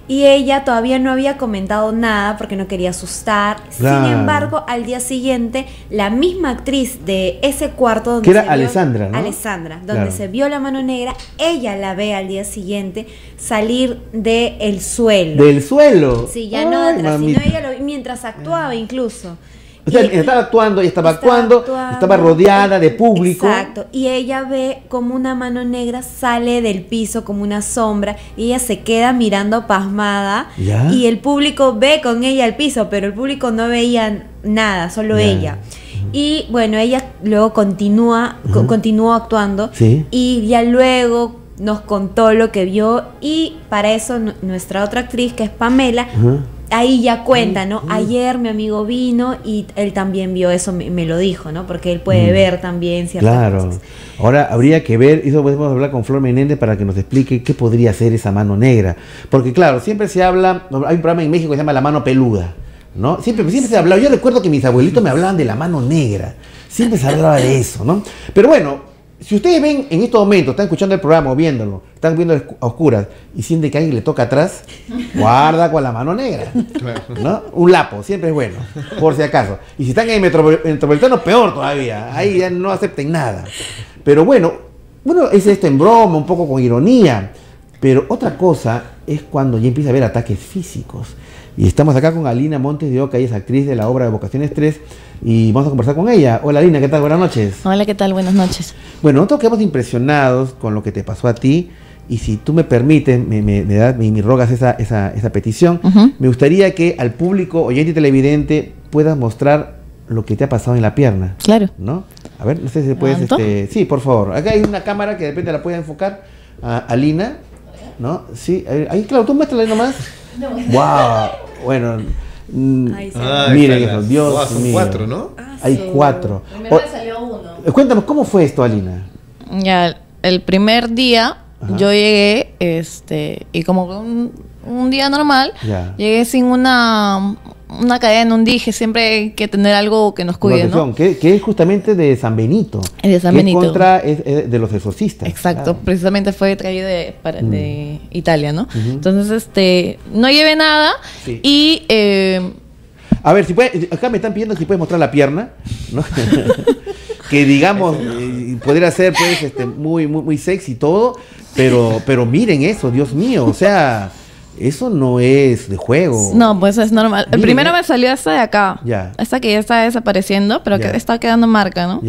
Y ella todavía no había comentado nada porque no quería asustar. Sin embargo, al día siguiente, la misma actriz de ese cuarto donde se vio, Alessandra, ¿no? Alessandra, donde se vio la mano negra, ella la ve al día siguiente salir del suelo. ¿Del suelo? Sí, ya no detrás, sino ella lo mientras actuaba incluso. O sea, estaba actuando, estaba rodeada de público. Exacto, y ella ve como una mano negra sale del piso como una sombra y ella se queda mirando pasmada. Y el público ve con ella el piso, pero el público no veía nada, solo ella. Y bueno, ella luego continuó actuando y ya luego nos contó lo que vio, y para eso nuestra otra actriz, que es Pamela, ahí ya cuenta, ¿no? Ayer mi amigo vino y él también vio eso, me lo dijo, ¿no? Porque él puede ver también ciertas cosas. Ahora habría que ver, y eso podemos hablar con Flor Menéndez para que nos explique qué podría ser esa mano negra. Porque claro, siempre se habla, hay un programa en México que se llama La Mano Peluda, ¿no? Siempre se ha hablado, yo recuerdo que mis abuelitos me hablaban de la mano negra, siempre se hablaba de eso, ¿no? Pero bueno, si ustedes ven en estos momentos, están escuchando el programa o viéndolo, están viendo a oscuras y sienten que alguien le toca atrás, guarda con la mano negra, ¿no? Un lapo, siempre es bueno, por si acaso. Y si están en Metropolitano, peor todavía, ahí ya no acepten nada. Pero bueno, es esto en broma, un poco con ironía, pero otra cosa es cuando ya empieza a haber ataques físicos. Y estamos acá con Alina Montes de Oca, ella es actriz de la obra Evocaciones 3, y vamos a conversar con ella. Hola Alina, ¿qué tal? Buenas noches. Hola, ¿qué tal? Buenas noches. Bueno, nosotros quedamos impresionados con lo que te pasó a ti, y si tú me permites, me rogas esa petición, me gustaría que al público, oyente y televidente, puedas mostrar lo que te ha pasado en la pierna. Claro. ¿No? A ver, no sé si puedes... Sí, por favor. Acá hay una cámara que de repente la pueda enfocar a Alina, ¿no? Sí, ahí, claro, tú muéstrala ahí nomás. No. ¡Wow! Bueno, miren eso, Dios mío. Son 4, ¿no? Hay 4. Primero me salió 1. Cuéntanos, ¿cómo fue esto, Alina? Ya, el primer día yo llegué, y como un día normal, llegué sin una cadena, un dije, siempre hay que tener algo que nos cuide, ¿no? Que es justamente de San Benito. Es de San Benito. Es de los exorcistas. Exacto, claro. Precisamente fue traído de Italia, ¿no? Entonces, no llevé nada y... A ver, si puede, acá me están pidiendo si puedes mostrar la pierna, ¿no? Que digamos, podría ser pues muy sexy todo, pero miren eso, Dios mío, o sea... Eso no es de juego. No, pues es normal. Miren, primero me salió esta de acá. Esta que ya está desapareciendo, pero que está quedando marca, ¿no?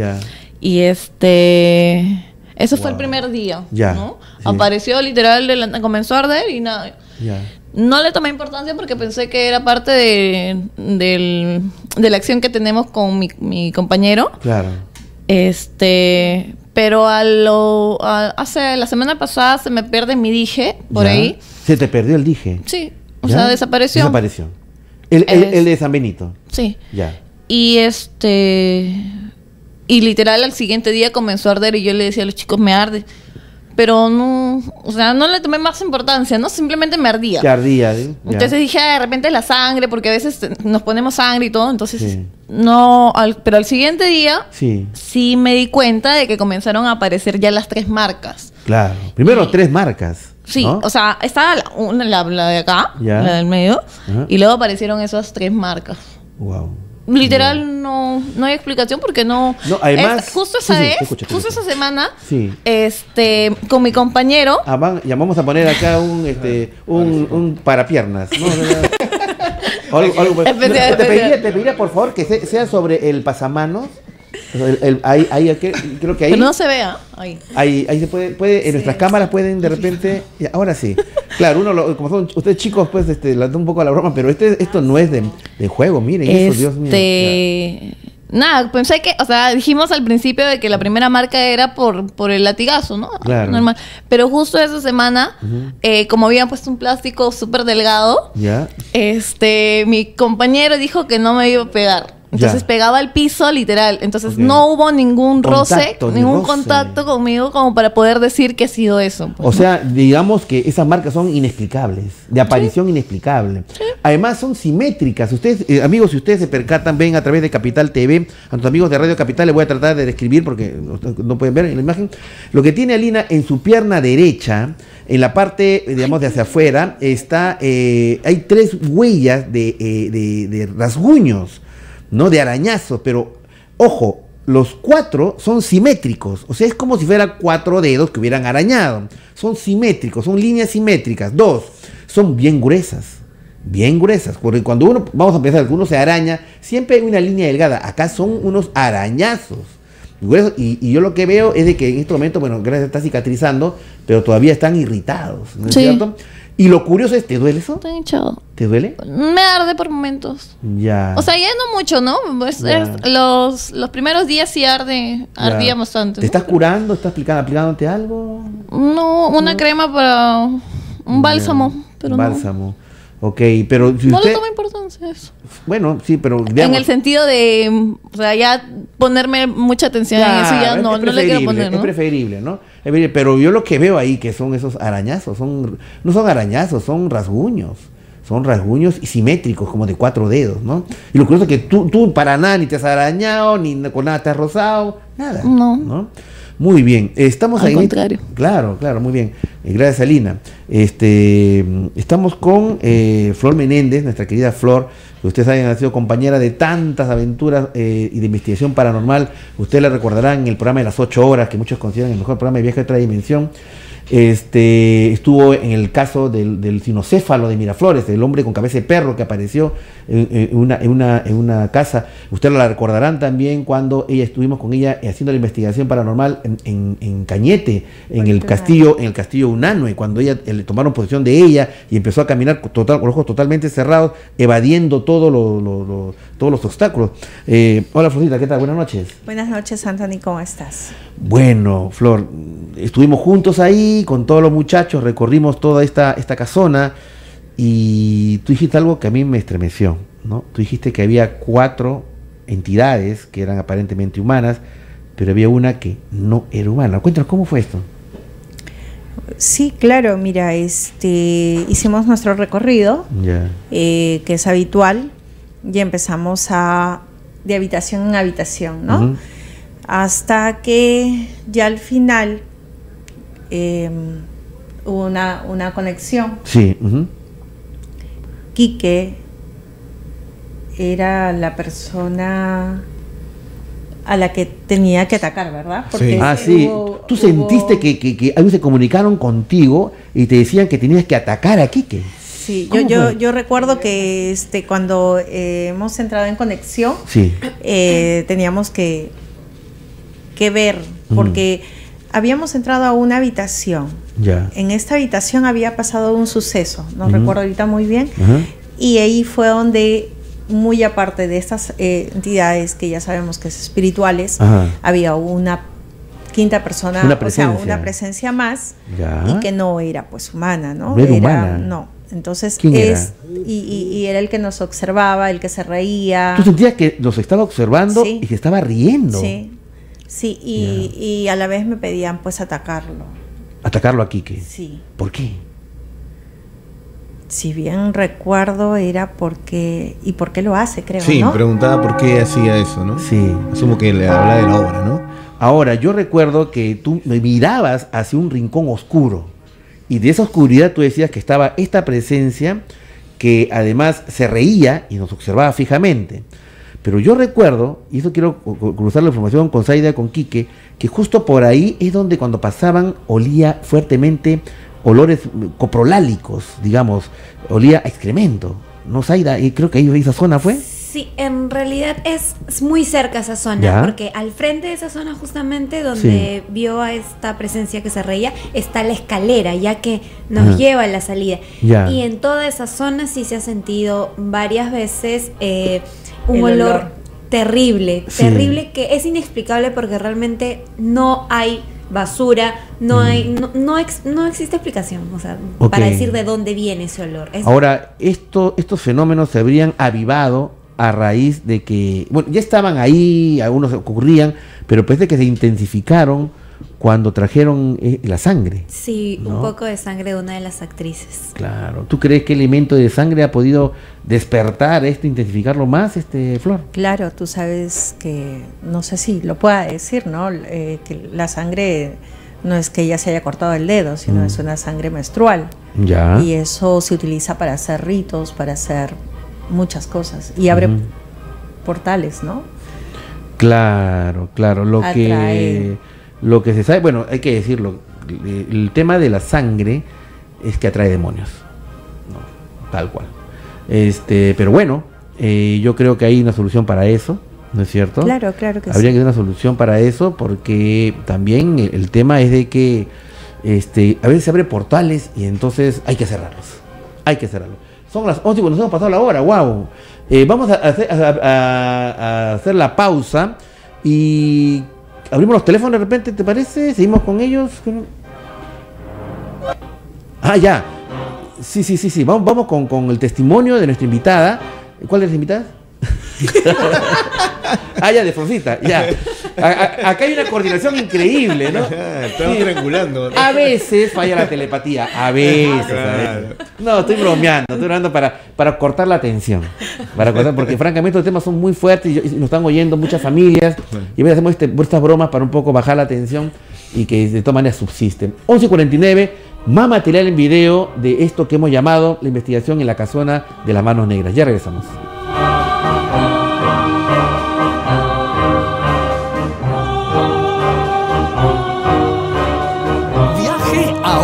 Y eso fue el primer día, ¿no? Apareció literal, comenzó a arder y nada. No le tomé importancia porque pensé que era parte de la acción que tenemos con mi compañero. Claro. Pero hace la semana pasada se me pierde mi dije por ahí. ¿Se te perdió el dije? Sí, o sea, desapareció. Desapareció. El de San Benito. Sí. Y y literal al siguiente día comenzó a arder y yo le decía a los chicos, me arde. Pero no, o sea, no le tomé más importancia, ¿no? Simplemente me ardía. Te ardía, ¿sí? Entonces dije, de repente es la sangre, porque a veces nos ponemos sangre y todo, entonces no, pero al siguiente día sí me di cuenta de que comenzaron a aparecer ya las 3 marcas. Claro, primero 3 marcas. Sí, ¿no? O sea, estaba la de acá, la del medio, y luego aparecieron esas 3 marcas. Wow. Literal, no hay explicación porque no además, justo esa vez, justo esa semana, con mi compañero... ya vamos a poner acá un parapiernas, ¿no? algo, te pediría, por favor, que sea sobre el pasamanos. Ahí creo que ahí... Pero no se vea. Ahí se puede en nuestras cámaras pueden de repente... Ahora sí. Claro, como son ustedes chicos, pues la da un poco a la broma, pero esto no es de juego, miren eso, Dios mío. Nada, pensé que... O sea, dijimos al principio de que la primera marca era por el latigazo, ¿no? Claro. Normal. Pero justo esa semana, como habían puesto un plástico súper delgado, mi compañero dijo que no me iba a pegar. Entonces pegaba al piso literal. Entonces no hubo ningún roce, ningún contacto conmigo como para poder decir que ha sido eso. Pues, o sea, digamos que esas marcas son inexplicables, de aparición inexplicable. Sí. Además son simétricas. Ustedes, amigos, si ustedes se percatan, ven a través de Capital TV, a tus amigos de Radio Capital, les voy a tratar de describir porque no pueden ver en la imagen. Lo que tiene Alina en su pierna derecha, en la parte, digamos, de hacia afuera, está, hay tres huellas de rasguños, ¿no? De arañazos, pero, ojo, los cuatro son simétricos, o sea, es como si fueran cuatro dedos que hubieran arañado. Son simétricos, son líneas simétricas. Dos, son bien gruesas. Bien gruesas, porque cuando uno, vamos a pensar que uno se araña, siempre hay una línea delgada. Acá son unos arañazos gruesos, y yo lo que veo es de que en este momento, bueno, gracias, está cicatrizando, pero todavía están irritados, ¿no es cierto? Y lo curioso es, ¿te duele eso? Estoy hinchado. ¿Te duele? Me arde por momentos. Ya. O sea, ya no mucho, ¿no? Pues los primeros días sí ardía bastante. ¿Te estás curando? ¿Estás aplicándote algo? No, una crema para un bálsamo. Pero bálsamo. Ok, pero si no usted... le toma importancia eso. Bueno, sí, pero... digamos, en el sentido de, o sea, ya ponerme mucha atención en eso, ya no le quiero poner, ¿no? Es preferible, ¿no? Pero yo lo que veo ahí, que son esos arañazos, no son arañazos, son rasguños. Son rasguños simétricos, como de cuatro dedos, ¿no? Y lo curioso es que tú para nada ni te has arañado, ni con nada te has rozado, nada. No. ¿No? Muy bien, estamos ahí. Al contrario. Claro, claro, muy bien. Gracias, Alina. Estamos con Flor Menéndez, nuestra querida Flor, que ustedes saben, ha sido compañera de tantas aventuras y de investigación paranormal. Ustedes la recordarán en el programa de las 8 horas, que muchos consideran el mejor programa de Viaje a Otra Dimensión. Estuvo en el caso del cinocéfalo de Miraflores, el hombre con cabeza de perro que apareció en una casa. Ustedes la recordarán también cuando estuvimos con ella haciendo la investigación paranormal en Cañete, en el castillo Unanue, cuando le tomaron posesión de ella y empezó a caminar con los ojos totalmente cerrados, evadiendo todos los obstáculos. Hola, Florcita, ¿qué tal? Buenas noches. Buenas noches, Anthony, ¿cómo estás? Bueno, Flor, estuvimos juntos ahí con todos los muchachos, recorrimos toda esta casona, y tú dijiste algo que a mí me estremeció, ¿no? Tú dijiste que había cuatro entidades que eran aparentemente humanas, pero había una que no era humana. Cuéntanos, ¿cómo fue esto? Sí, claro, mira, hicimos nuestro recorrido, que es habitual, y empezamos de habitación en habitación, ¿no? Uh-huh. Hasta que ya al final... hubo una conexión. Sí. Uh-huh. Quique era la persona a la que tenía que atacar, ¿verdad? Porque sí. Tú sentiste que algo se comunicaron contigo y te decían que tenías que atacar a Quique. Sí, yo recuerdo que cuando hemos entrado en conexión, sí, teníamos que ver, porque... Uh-huh. Habíamos entrado a una habitación. Ya. En esta habitación había pasado un suceso, no recuerdo ahorita muy bien, y ahí fue donde, muy aparte de estas entidades que ya sabemos que es espirituales, había una quinta persona, o sea, una presencia más, y que no era pues humana, ¿no? No era humana. No. Entonces, y era el que nos observaba, el que se reía. Tú sentías que nos estaba observando y que estaba riendo. Sí. Sí, y a la vez me pedían pues atacarlo. ¿Atacarlo a Quique? Sí. ¿Por qué? Si bien recuerdo, era porque... ¿Y por qué lo hace, creo, sí, no? Sí, preguntaba por qué hacía eso, ¿no? Sí. Asumo que le hablaba de la obra, ¿no? Ahora, yo recuerdo que tú me mirabas hacia un rincón oscuro, y de esa oscuridad tú decías que estaba esta presencia que además se reía y nos observaba fijamente. Pero yo recuerdo, y eso quiero cruzar la información con Zaida, con Quique, que justo por ahí es donde cuando pasaban olía fuertemente olores coprolálicos, digamos, olía a excremento. ¿No, Zaida? Y creo que ahí esa zona fue. Sí, en realidad es muy cerca esa zona, porque al frente de esa zona justamente donde vio a esta presencia que se reía, está la escalera, ya que nos lleva a la salida. Ya. Y en toda esa zona sí se ha sentido varias veces... un olor terrible, terrible, que es inexplicable porque realmente no hay basura, no existe explicación, o sea, para decir de dónde viene ese olor. Ahora, estos fenómenos se habrían avivado a raíz de que, bueno, ya estaban ahí, algunos ocurrían, pero parece que se intensificaron cuando trajeron la sangre. Sí, ¿no? Un poco de sangre de una de las actrices. Claro. ¿Tú crees que el elemento de sangre ha podido despertar esto, intensificarlo más, Flor? Claro, tú sabes que, no sé si lo pueda decir, ¿no? Que la sangre no es que ella se haya cortado el dedo, sino es una sangre menstrual. Ya. Y eso se utiliza para hacer ritos, para hacer muchas cosas. Y abre portales, ¿no? Claro, claro. Lo Atrae. Que... Lo que se sabe, bueno, hay que decirlo, el tema de la sangre es que atrae demonios, no, tal cual. Pero bueno, yo creo que hay una solución para eso, ¿no es cierto? Claro, claro que sí. Habría que haber una solución para eso, porque también el tema es de que a veces se abren portales y entonces hay que cerrarlos. Hay que cerrarlos. Son las 11 y nos hemos pasado la hora, wow. Vamos a hacer la pausa y... Abrimos los teléfonos de repente, ¿te parece? Seguimos con ellos. Ah, ya. Sí, sí, sí, sí. Vamos con el testimonio de nuestra invitada. ¿Cuál es la invitada? Ah, ya, de Florcita, ya. Acá hay una coordinación increíble, ¿no? Estamos triangulando. A veces falla la telepatía, a veces. Claro. No, estoy bromeando para cortar la tensión. Porque francamente los temas son muy fuertes y nos están oyendo muchas familias. Y a veces hacemos estas bromas para un poco bajar la tensión y que de todas maneras subsisten. 11:49, más material en video de esto que hemos llamado la investigación en la Casona de las Manos Negras. Ya regresamos.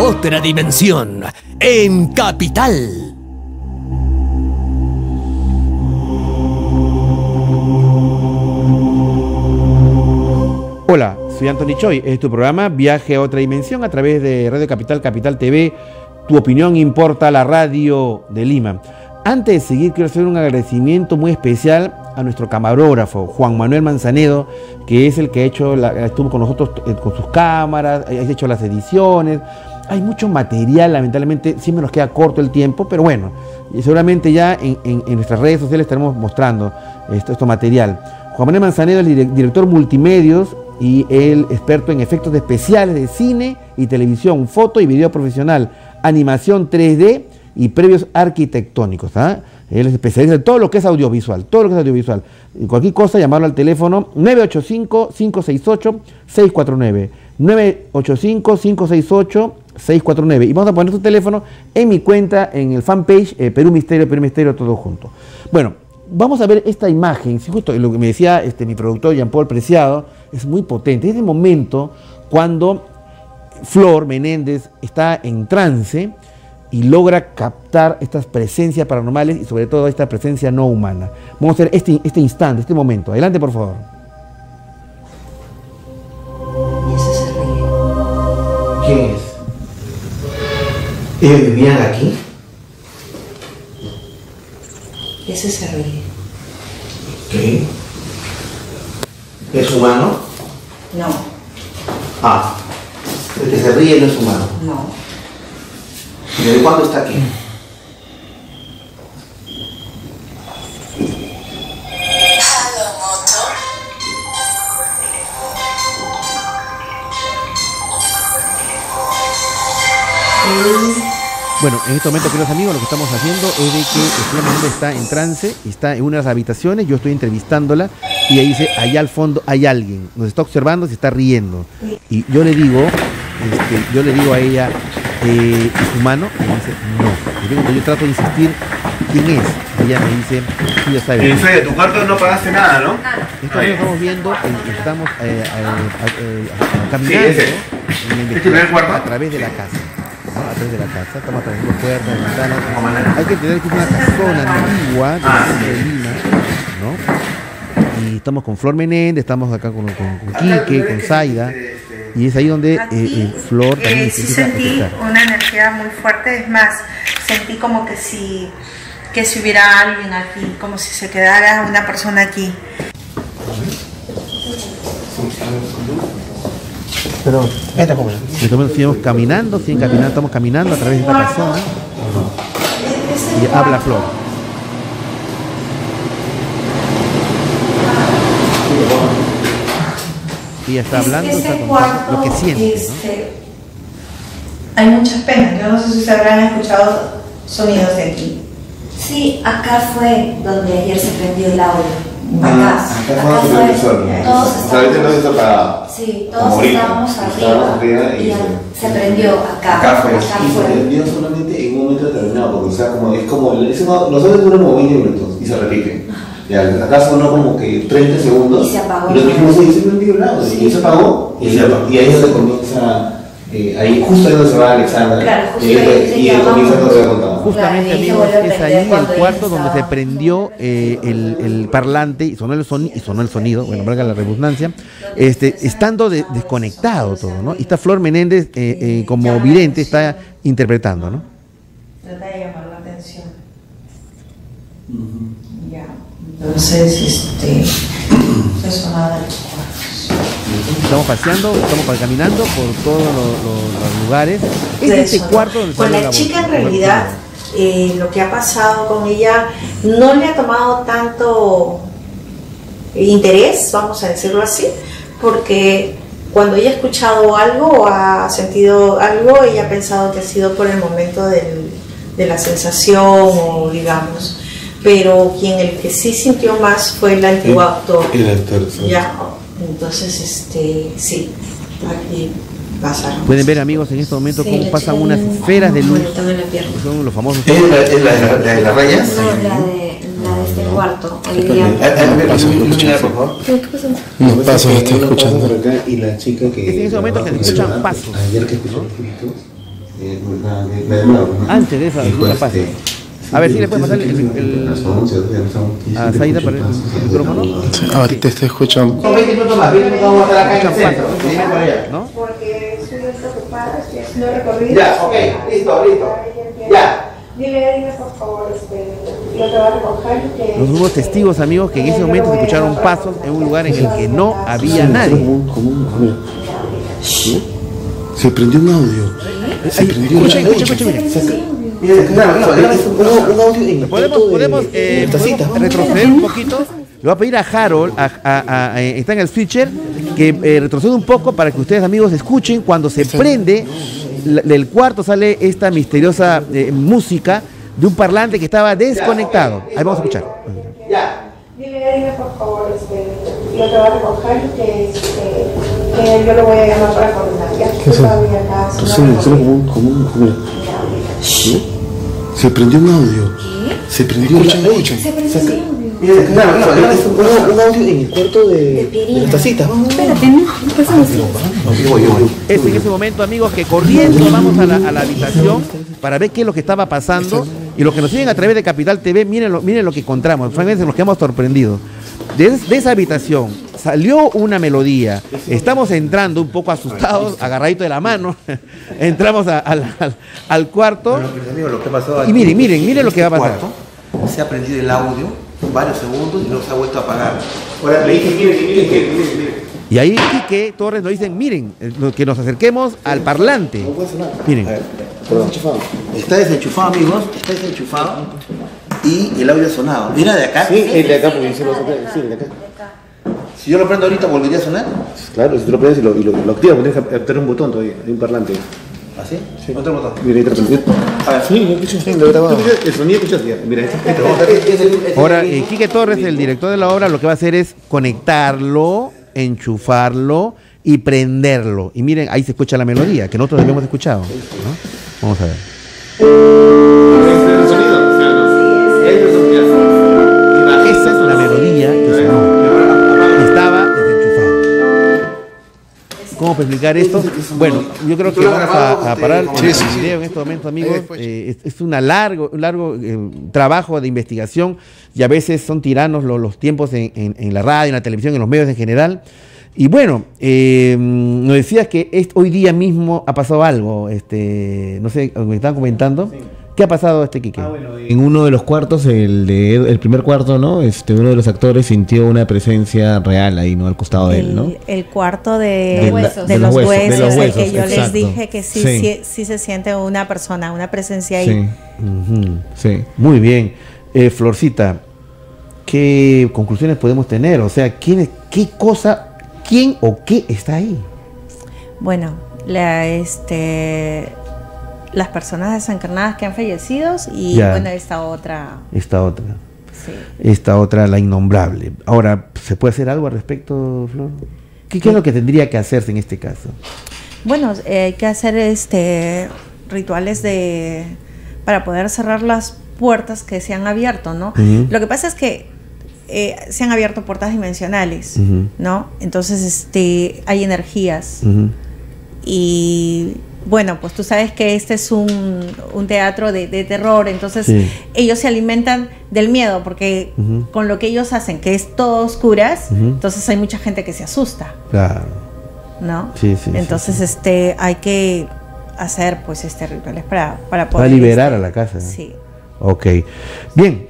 Otra dimensión en Capital. Hola, soy Anthony Choy. Este es tu programa Viaje a Otra Dimensión a través de Radio Capital, Capital TV. Tu opinión importa, la radio de Lima. Antes de seguir, quiero hacer un agradecimiento muy especial a nuestro camarógrafo, Juan Manuel Manzanedo, que es el que ha hecho estuvo con nosotros con sus cámaras, ha hecho las ediciones. Hay mucho material, lamentablemente siempre nos queda corto el tiempo, pero bueno, seguramente ya en nuestras redes sociales estaremos mostrando esto material. Juan Manuel Manzanedo es el director multimedios y el experto en efectos especiales de cine y televisión, foto y video profesional, animación 3D y previos arquitectónicos. Él es especialista en todo lo que es audiovisual, todo lo que es audiovisual. Cualquier cosa, llamarlo al teléfono 985-568-649. 985-568-649. Y vamos a poner tu teléfono en mi cuenta, en el fanpage Perú Misterio, todo junto. Bueno, vamos a ver esta imagen. Sí, justo lo que me decía mi productor Jean Paul Preciado, es muy potente. Es el momento cuando Flor Menéndez está en trance y logra captar estas presencias paranormales y sobre todo esta presencia no humana. Vamos a ver este instante, este momento. Adelante, por favor. ¿Quién es? ¿Ellos vivían aquí? Ese se ríe. ¿Qué? ¿Es humano? No. Ah, el que se ríe no es humano. No. ¿Desde cuándo está aquí? Bueno, en este momento, queridos amigos, lo que estamos haciendo es de que Flor Menéndez está en trance, está en una de las habitaciones, yo estoy entrevistándola y ella dice, allá al fondo hay alguien, nos está observando, se está riendo. Y yo le digo, a ella, ¿es humano? Y me dice, no. Yo trato de insistir, ¿quién es? Y ella me dice, tú ya sabes. Y Fede, tu cuarto no pagaste nada, ¿no? Esto lo estamos viendo, estamos caminando a través de la casa. A través de la casa, estamos trayendo puertas, ventanas. Hay que entender que es una casona antigua de Lima, ¿no? Y estamos con Flor Menéndez, estamos acá con Quique, con Zaida, y es ahí donde Flor también sí sentí una energía muy fuerte, es más, sentí como que si hubiera alguien aquí, como si se quedara una persona aquí. Pero estamos caminando a través de esta casona y habla Flor. Y está hablando, está contando lo que siente, ¿no? Hay muchas penas. Yo no sé si se habrán escuchado sonidos de aquí. Sí, acá fue donde ayer se prendió el audio. Acá fue donde todos estábamos. Sí, todos estábamos arriba y se prendió acá. Acá fue. Se prendió solamente en un momento determinado, porque o sea, como, es como los audios duran como 20 minutos y se repiten. Acá sonó como que 30 segundos. Y se apagó. Y lo mismo se hizo en violado. Y se apagó. Y ahí es donde comienza. Ahí justo ahí donde se va Alexandra. Claro, justo ahí. Y ahí comienza todo lo que contamos. Justamente, amigos, es ahí el cuarto donde se prendió el parlante y sonó el sonido, bueno, valga la redundancia, estando desconectado todo, ¿no? Y está Flor Menéndez como vidente, está interpretando, ¿no? Trata de llamar la atención. Ya. Entonces, se sonaba de los cuartos. Estamos paseando, estamos caminando por todos los lugares. Es este cuarto donde con la chica voz, en realidad, lo que ha pasado con ella no le ha tomado tanto interés, vamos a decirlo así, porque cuando ella ha escuchado algo o ha sentido algo, ella ha pensado que ha sido por el momento de la sensación o digamos. Pero quien el que sí sintió más fue el antiguo actor. El actor, sí. Ya. Entonces, sí, aquí pasaron. Pueden ver, amigos, en este momento cómo pasan unas esferas de luz. Son los famosos. ¿Es la de las rayas? No, la de este cuarto. Los pasos está escuchando. Y la chica que. En ese momento que escuchan pasos. Ayer que escuchó gritos. Antes de esa, escucha pasos. A ver si le puedes pasar a Zaida para el micrófono. Ahorita te escuchan. Son 20 minutos más, vamos a estar acá en el centro. ¿No? Porque estoy desocupada, estoy haciendo recorrido. Ya, ok, listo. Ya. Dile, por favor, lo que va a recoger. Los nuevos testigos, amigos, que en ese momento se escucharon pasos en un lugar en el que no había nadie. Se prendió un audio. Se prendió un audio. Escucha. Podemos retroceder un poquito. Le voy a pedir a Harold, está en el switcher, que retroceda un poco para que ustedes, amigos, escuchen cuando se prende del cuarto sale esta misteriosa música de un parlante que estaba desconectado. Ahí vamos a escuchar. Dile por favor, lo que va a recoger, que yo lo voy a llamar para contactar. Se prendió un audio. Se prendió un audio. Un audio en el cuarto de las tacitas. Espérate, ¿no? Es en ese momento, amigos, que corriendo vamos a la habitación para ver qué es lo que estaba pasando. Y los que nos siguen a través de Capital TV, miren lo que encontramos. Francamente nos quedamos sorprendidos. De esa habitación salió una melodía. Estamos entrando un poco asustados, agarradito de la mano. Entramos al cuarto. Y miren lo que va a pasar. Se ha prendido el audio varios segundos y no se ha vuelto a apagar. Ahora le dicen, miren. Y ahí Quique Torres nos dicen, miren, que nos acerquemos al parlante. Miren. Está desenchufado, amigos. Está desenchufado. Y el audio ha sonado. ¿Era de acá? Sí, el de acá, porque se lo saca. Sí, el de acá. Si yo lo prendo ahorita, ¿volvería a sonar? Claro, si tú lo prendes y lo activas, porque tienes que apretar un botón todavía, hay un parlante. ¿Ah, sí? Sí. Otro botón. Mira, ahí está. A ver, sí, el sonido escuchaste. Mira, ahora, Quique Torres, el director de la obra, lo que va a hacer es conectarlo, enchufarlo y prenderlo. Y miren, ahí se escucha la melodía, que nosotros habíamos escuchado, ¿no? Vamos a ver. ¿Cómo explicar esto? Bueno, yo creo que vamos a parar el video en este momento, amigos. Es un largo trabajo de investigación y a veces son tiranos los tiempos en la radio, en la televisión, en los medios en general. Y bueno, nos decías que hoy día mismo ha pasado algo, no sé, me estaban comentando. Sí. ¿Qué ha pasado, Quique? Bueno, en uno de los cuartos, el primer cuarto, ¿no? Uno de los actores sintió una presencia real ahí, ¿no? Al costado de él, ¿no? El cuarto de los huesos, el que yo les dije que sí se siente una persona, una presencia ahí. Sí, muy bien. Florcita, ¿qué conclusiones podemos tener? O sea, ¿quién o qué está ahí? Bueno, las personas desencarnadas que han fallecido y ya, bueno, esta otra. Sí. Esta otra, la innombrable. Ahora, ¿se puede hacer algo al respecto, Flor? ¿Qué es lo que tendría que hacerse en este caso? Bueno, hay que hacer rituales para poder cerrar las puertas que se han abierto, ¿no? Uh-huh. Lo que pasa es que se han abierto puertas dimensionales, uh-huh, ¿no? Entonces hay energías, uh-huh, y bueno, pues tú sabes que este es un teatro de terror, entonces sí, ellos se alimentan del miedo, porque uh-huh, con lo que ellos hacen, que es todo oscuras, uh-huh, entonces hay mucha gente que se asusta. Claro. ¿No? Sí, sí. Entonces, sí, sí, hay que hacer pues rituales para poder liberar a la casa. Sí. Ok. Bien,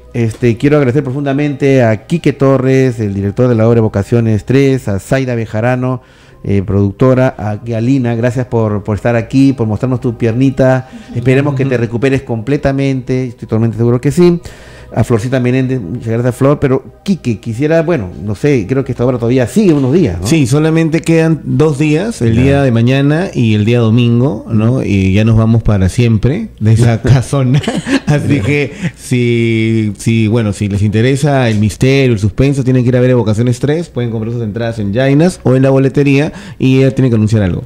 quiero agradecer profundamente a Quique Torres, el director de la obra Evocaciones 3, a Zaida Bejarano, productora, a Alina, gracias por estar aquí, por mostrarnos tu piernita. Esperemos que te recuperes completamente, estoy totalmente seguro que sí. A Florcita Menéndez, muchas gracias, Flor. Pero Quique, quisiera, bueno, no sé, creo que esta obra todavía sigue unos días, ¿no? Sí, solamente quedan 2 días, el día de mañana y el día domingo, ¿no? Y ya nos vamos para siempre de esa casona. Así que si les interesa el misterio, el suspenso, tienen que ir a ver Evocaciones 3, pueden comprar sus entradas en Jainas o en la boletería, y ella tiene que anunciar algo.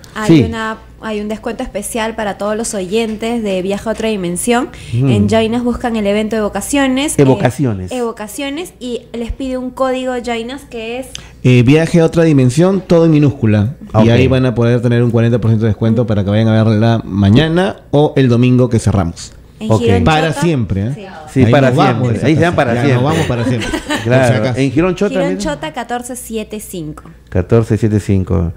Hay un descuento especial para todos los oyentes de Viaje a Otra Dimensión. En Jainas buscan el evento de Evocaciones. Evocaciones. Y les pide un código Jainas que es... Viaje a Otra Dimensión, todo en minúscula. Okay. Y ahí van a poder tener un 40% de descuento para que vayan a verla mañana o el domingo que cerramos. Okay. Para siempre, ¿eh? Sí, ahí para siempre. Vamos, ahí sean para siempre. Nos vamos para siempre. Claro. En Girón Chota. Girón Chota 1475. 1475.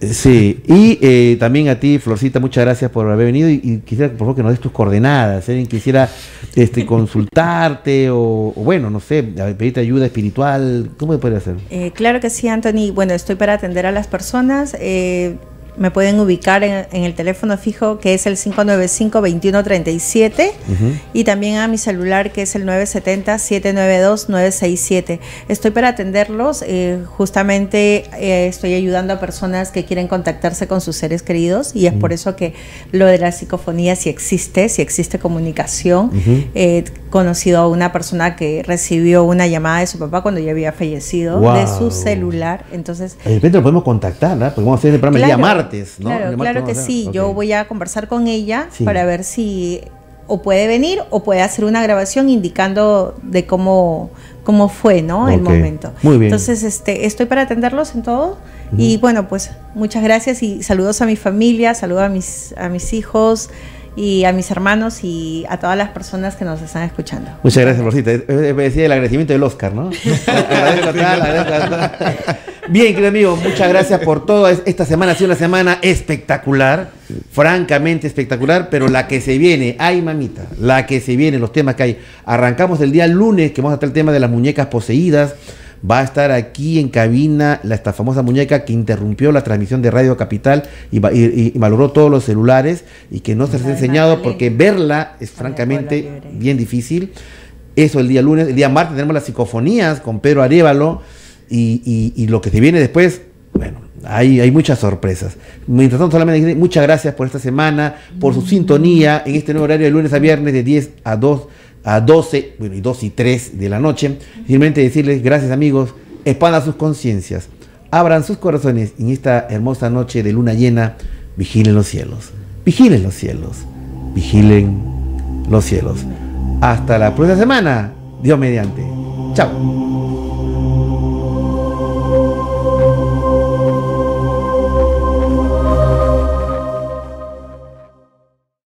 Sí, y también a ti, Florcita, muchas gracias por haber venido, y quisiera, por favor, que nos des tus coordenadas, alguien quisiera consultarte o bueno, no sé, pedirte ayuda espiritual, ¿cómo podría hacer? Claro que sí, Anthony, bueno, estoy para atender a las personas, me pueden ubicar en el teléfono fijo que es el 595-2137, y también a mi celular que es el 970-792-967. Estoy para atenderlos, justamente estoy ayudando a personas que quieren contactarse con sus seres queridos, y es por eso que lo de la psicofonía sí existe comunicación. He conocido a una persona que recibió una llamada de su papá cuando ya había fallecido, de su celular, entonces... De repente lo podemos contactar, ¿no? Podemos hacer el programa el día martes. ¿No? Claro que sí, yo voy a conversar con ella para ver si o puede venir o puede hacer una grabación indicando de cómo fue, ¿no? El momento. Muy bien. Entonces, estoy para atenderlos en todo. Y bueno, pues muchas gracias y saludos a mi familia, saludos a mis hijos y a mis hermanos y a todas las personas que nos están escuchando. Muchas gracias, Rosita. Es decir, el agradecimiento del Oscar, ¿no? Bien, querido amigo, muchas gracias por todo. Esta semana ha sido una semana espectacular, francamente espectacular, pero la que se viene, ay mamita, la que se viene, los temas que hay. Arrancamos el día lunes, que vamos a tratar el tema de las muñecas poseídas. Va a estar aquí en cabina esta famosa muñeca que interrumpió la transmisión de Radio Capital y valoró todos los celulares y que no se les ha enseñado porque verla es francamente bien difícil. Eso el día lunes. El día martes tenemos las psicofonías con Pedro Arévalo y lo que se viene después, bueno, hay muchas sorpresas. Mientras tanto, solamente muchas gracias por esta semana, por su sintonía en este nuevo horario de lunes a viernes de 10 a 2. A 12, bueno, y 2 y 3 de la noche. Simplemente decirles, gracias amigos, expandan sus conciencias, abran sus corazones, y en esta hermosa noche de luna llena, vigilen los cielos, vigilen los cielos, vigilen los cielos. Hasta la próxima semana, Dios mediante. Chao.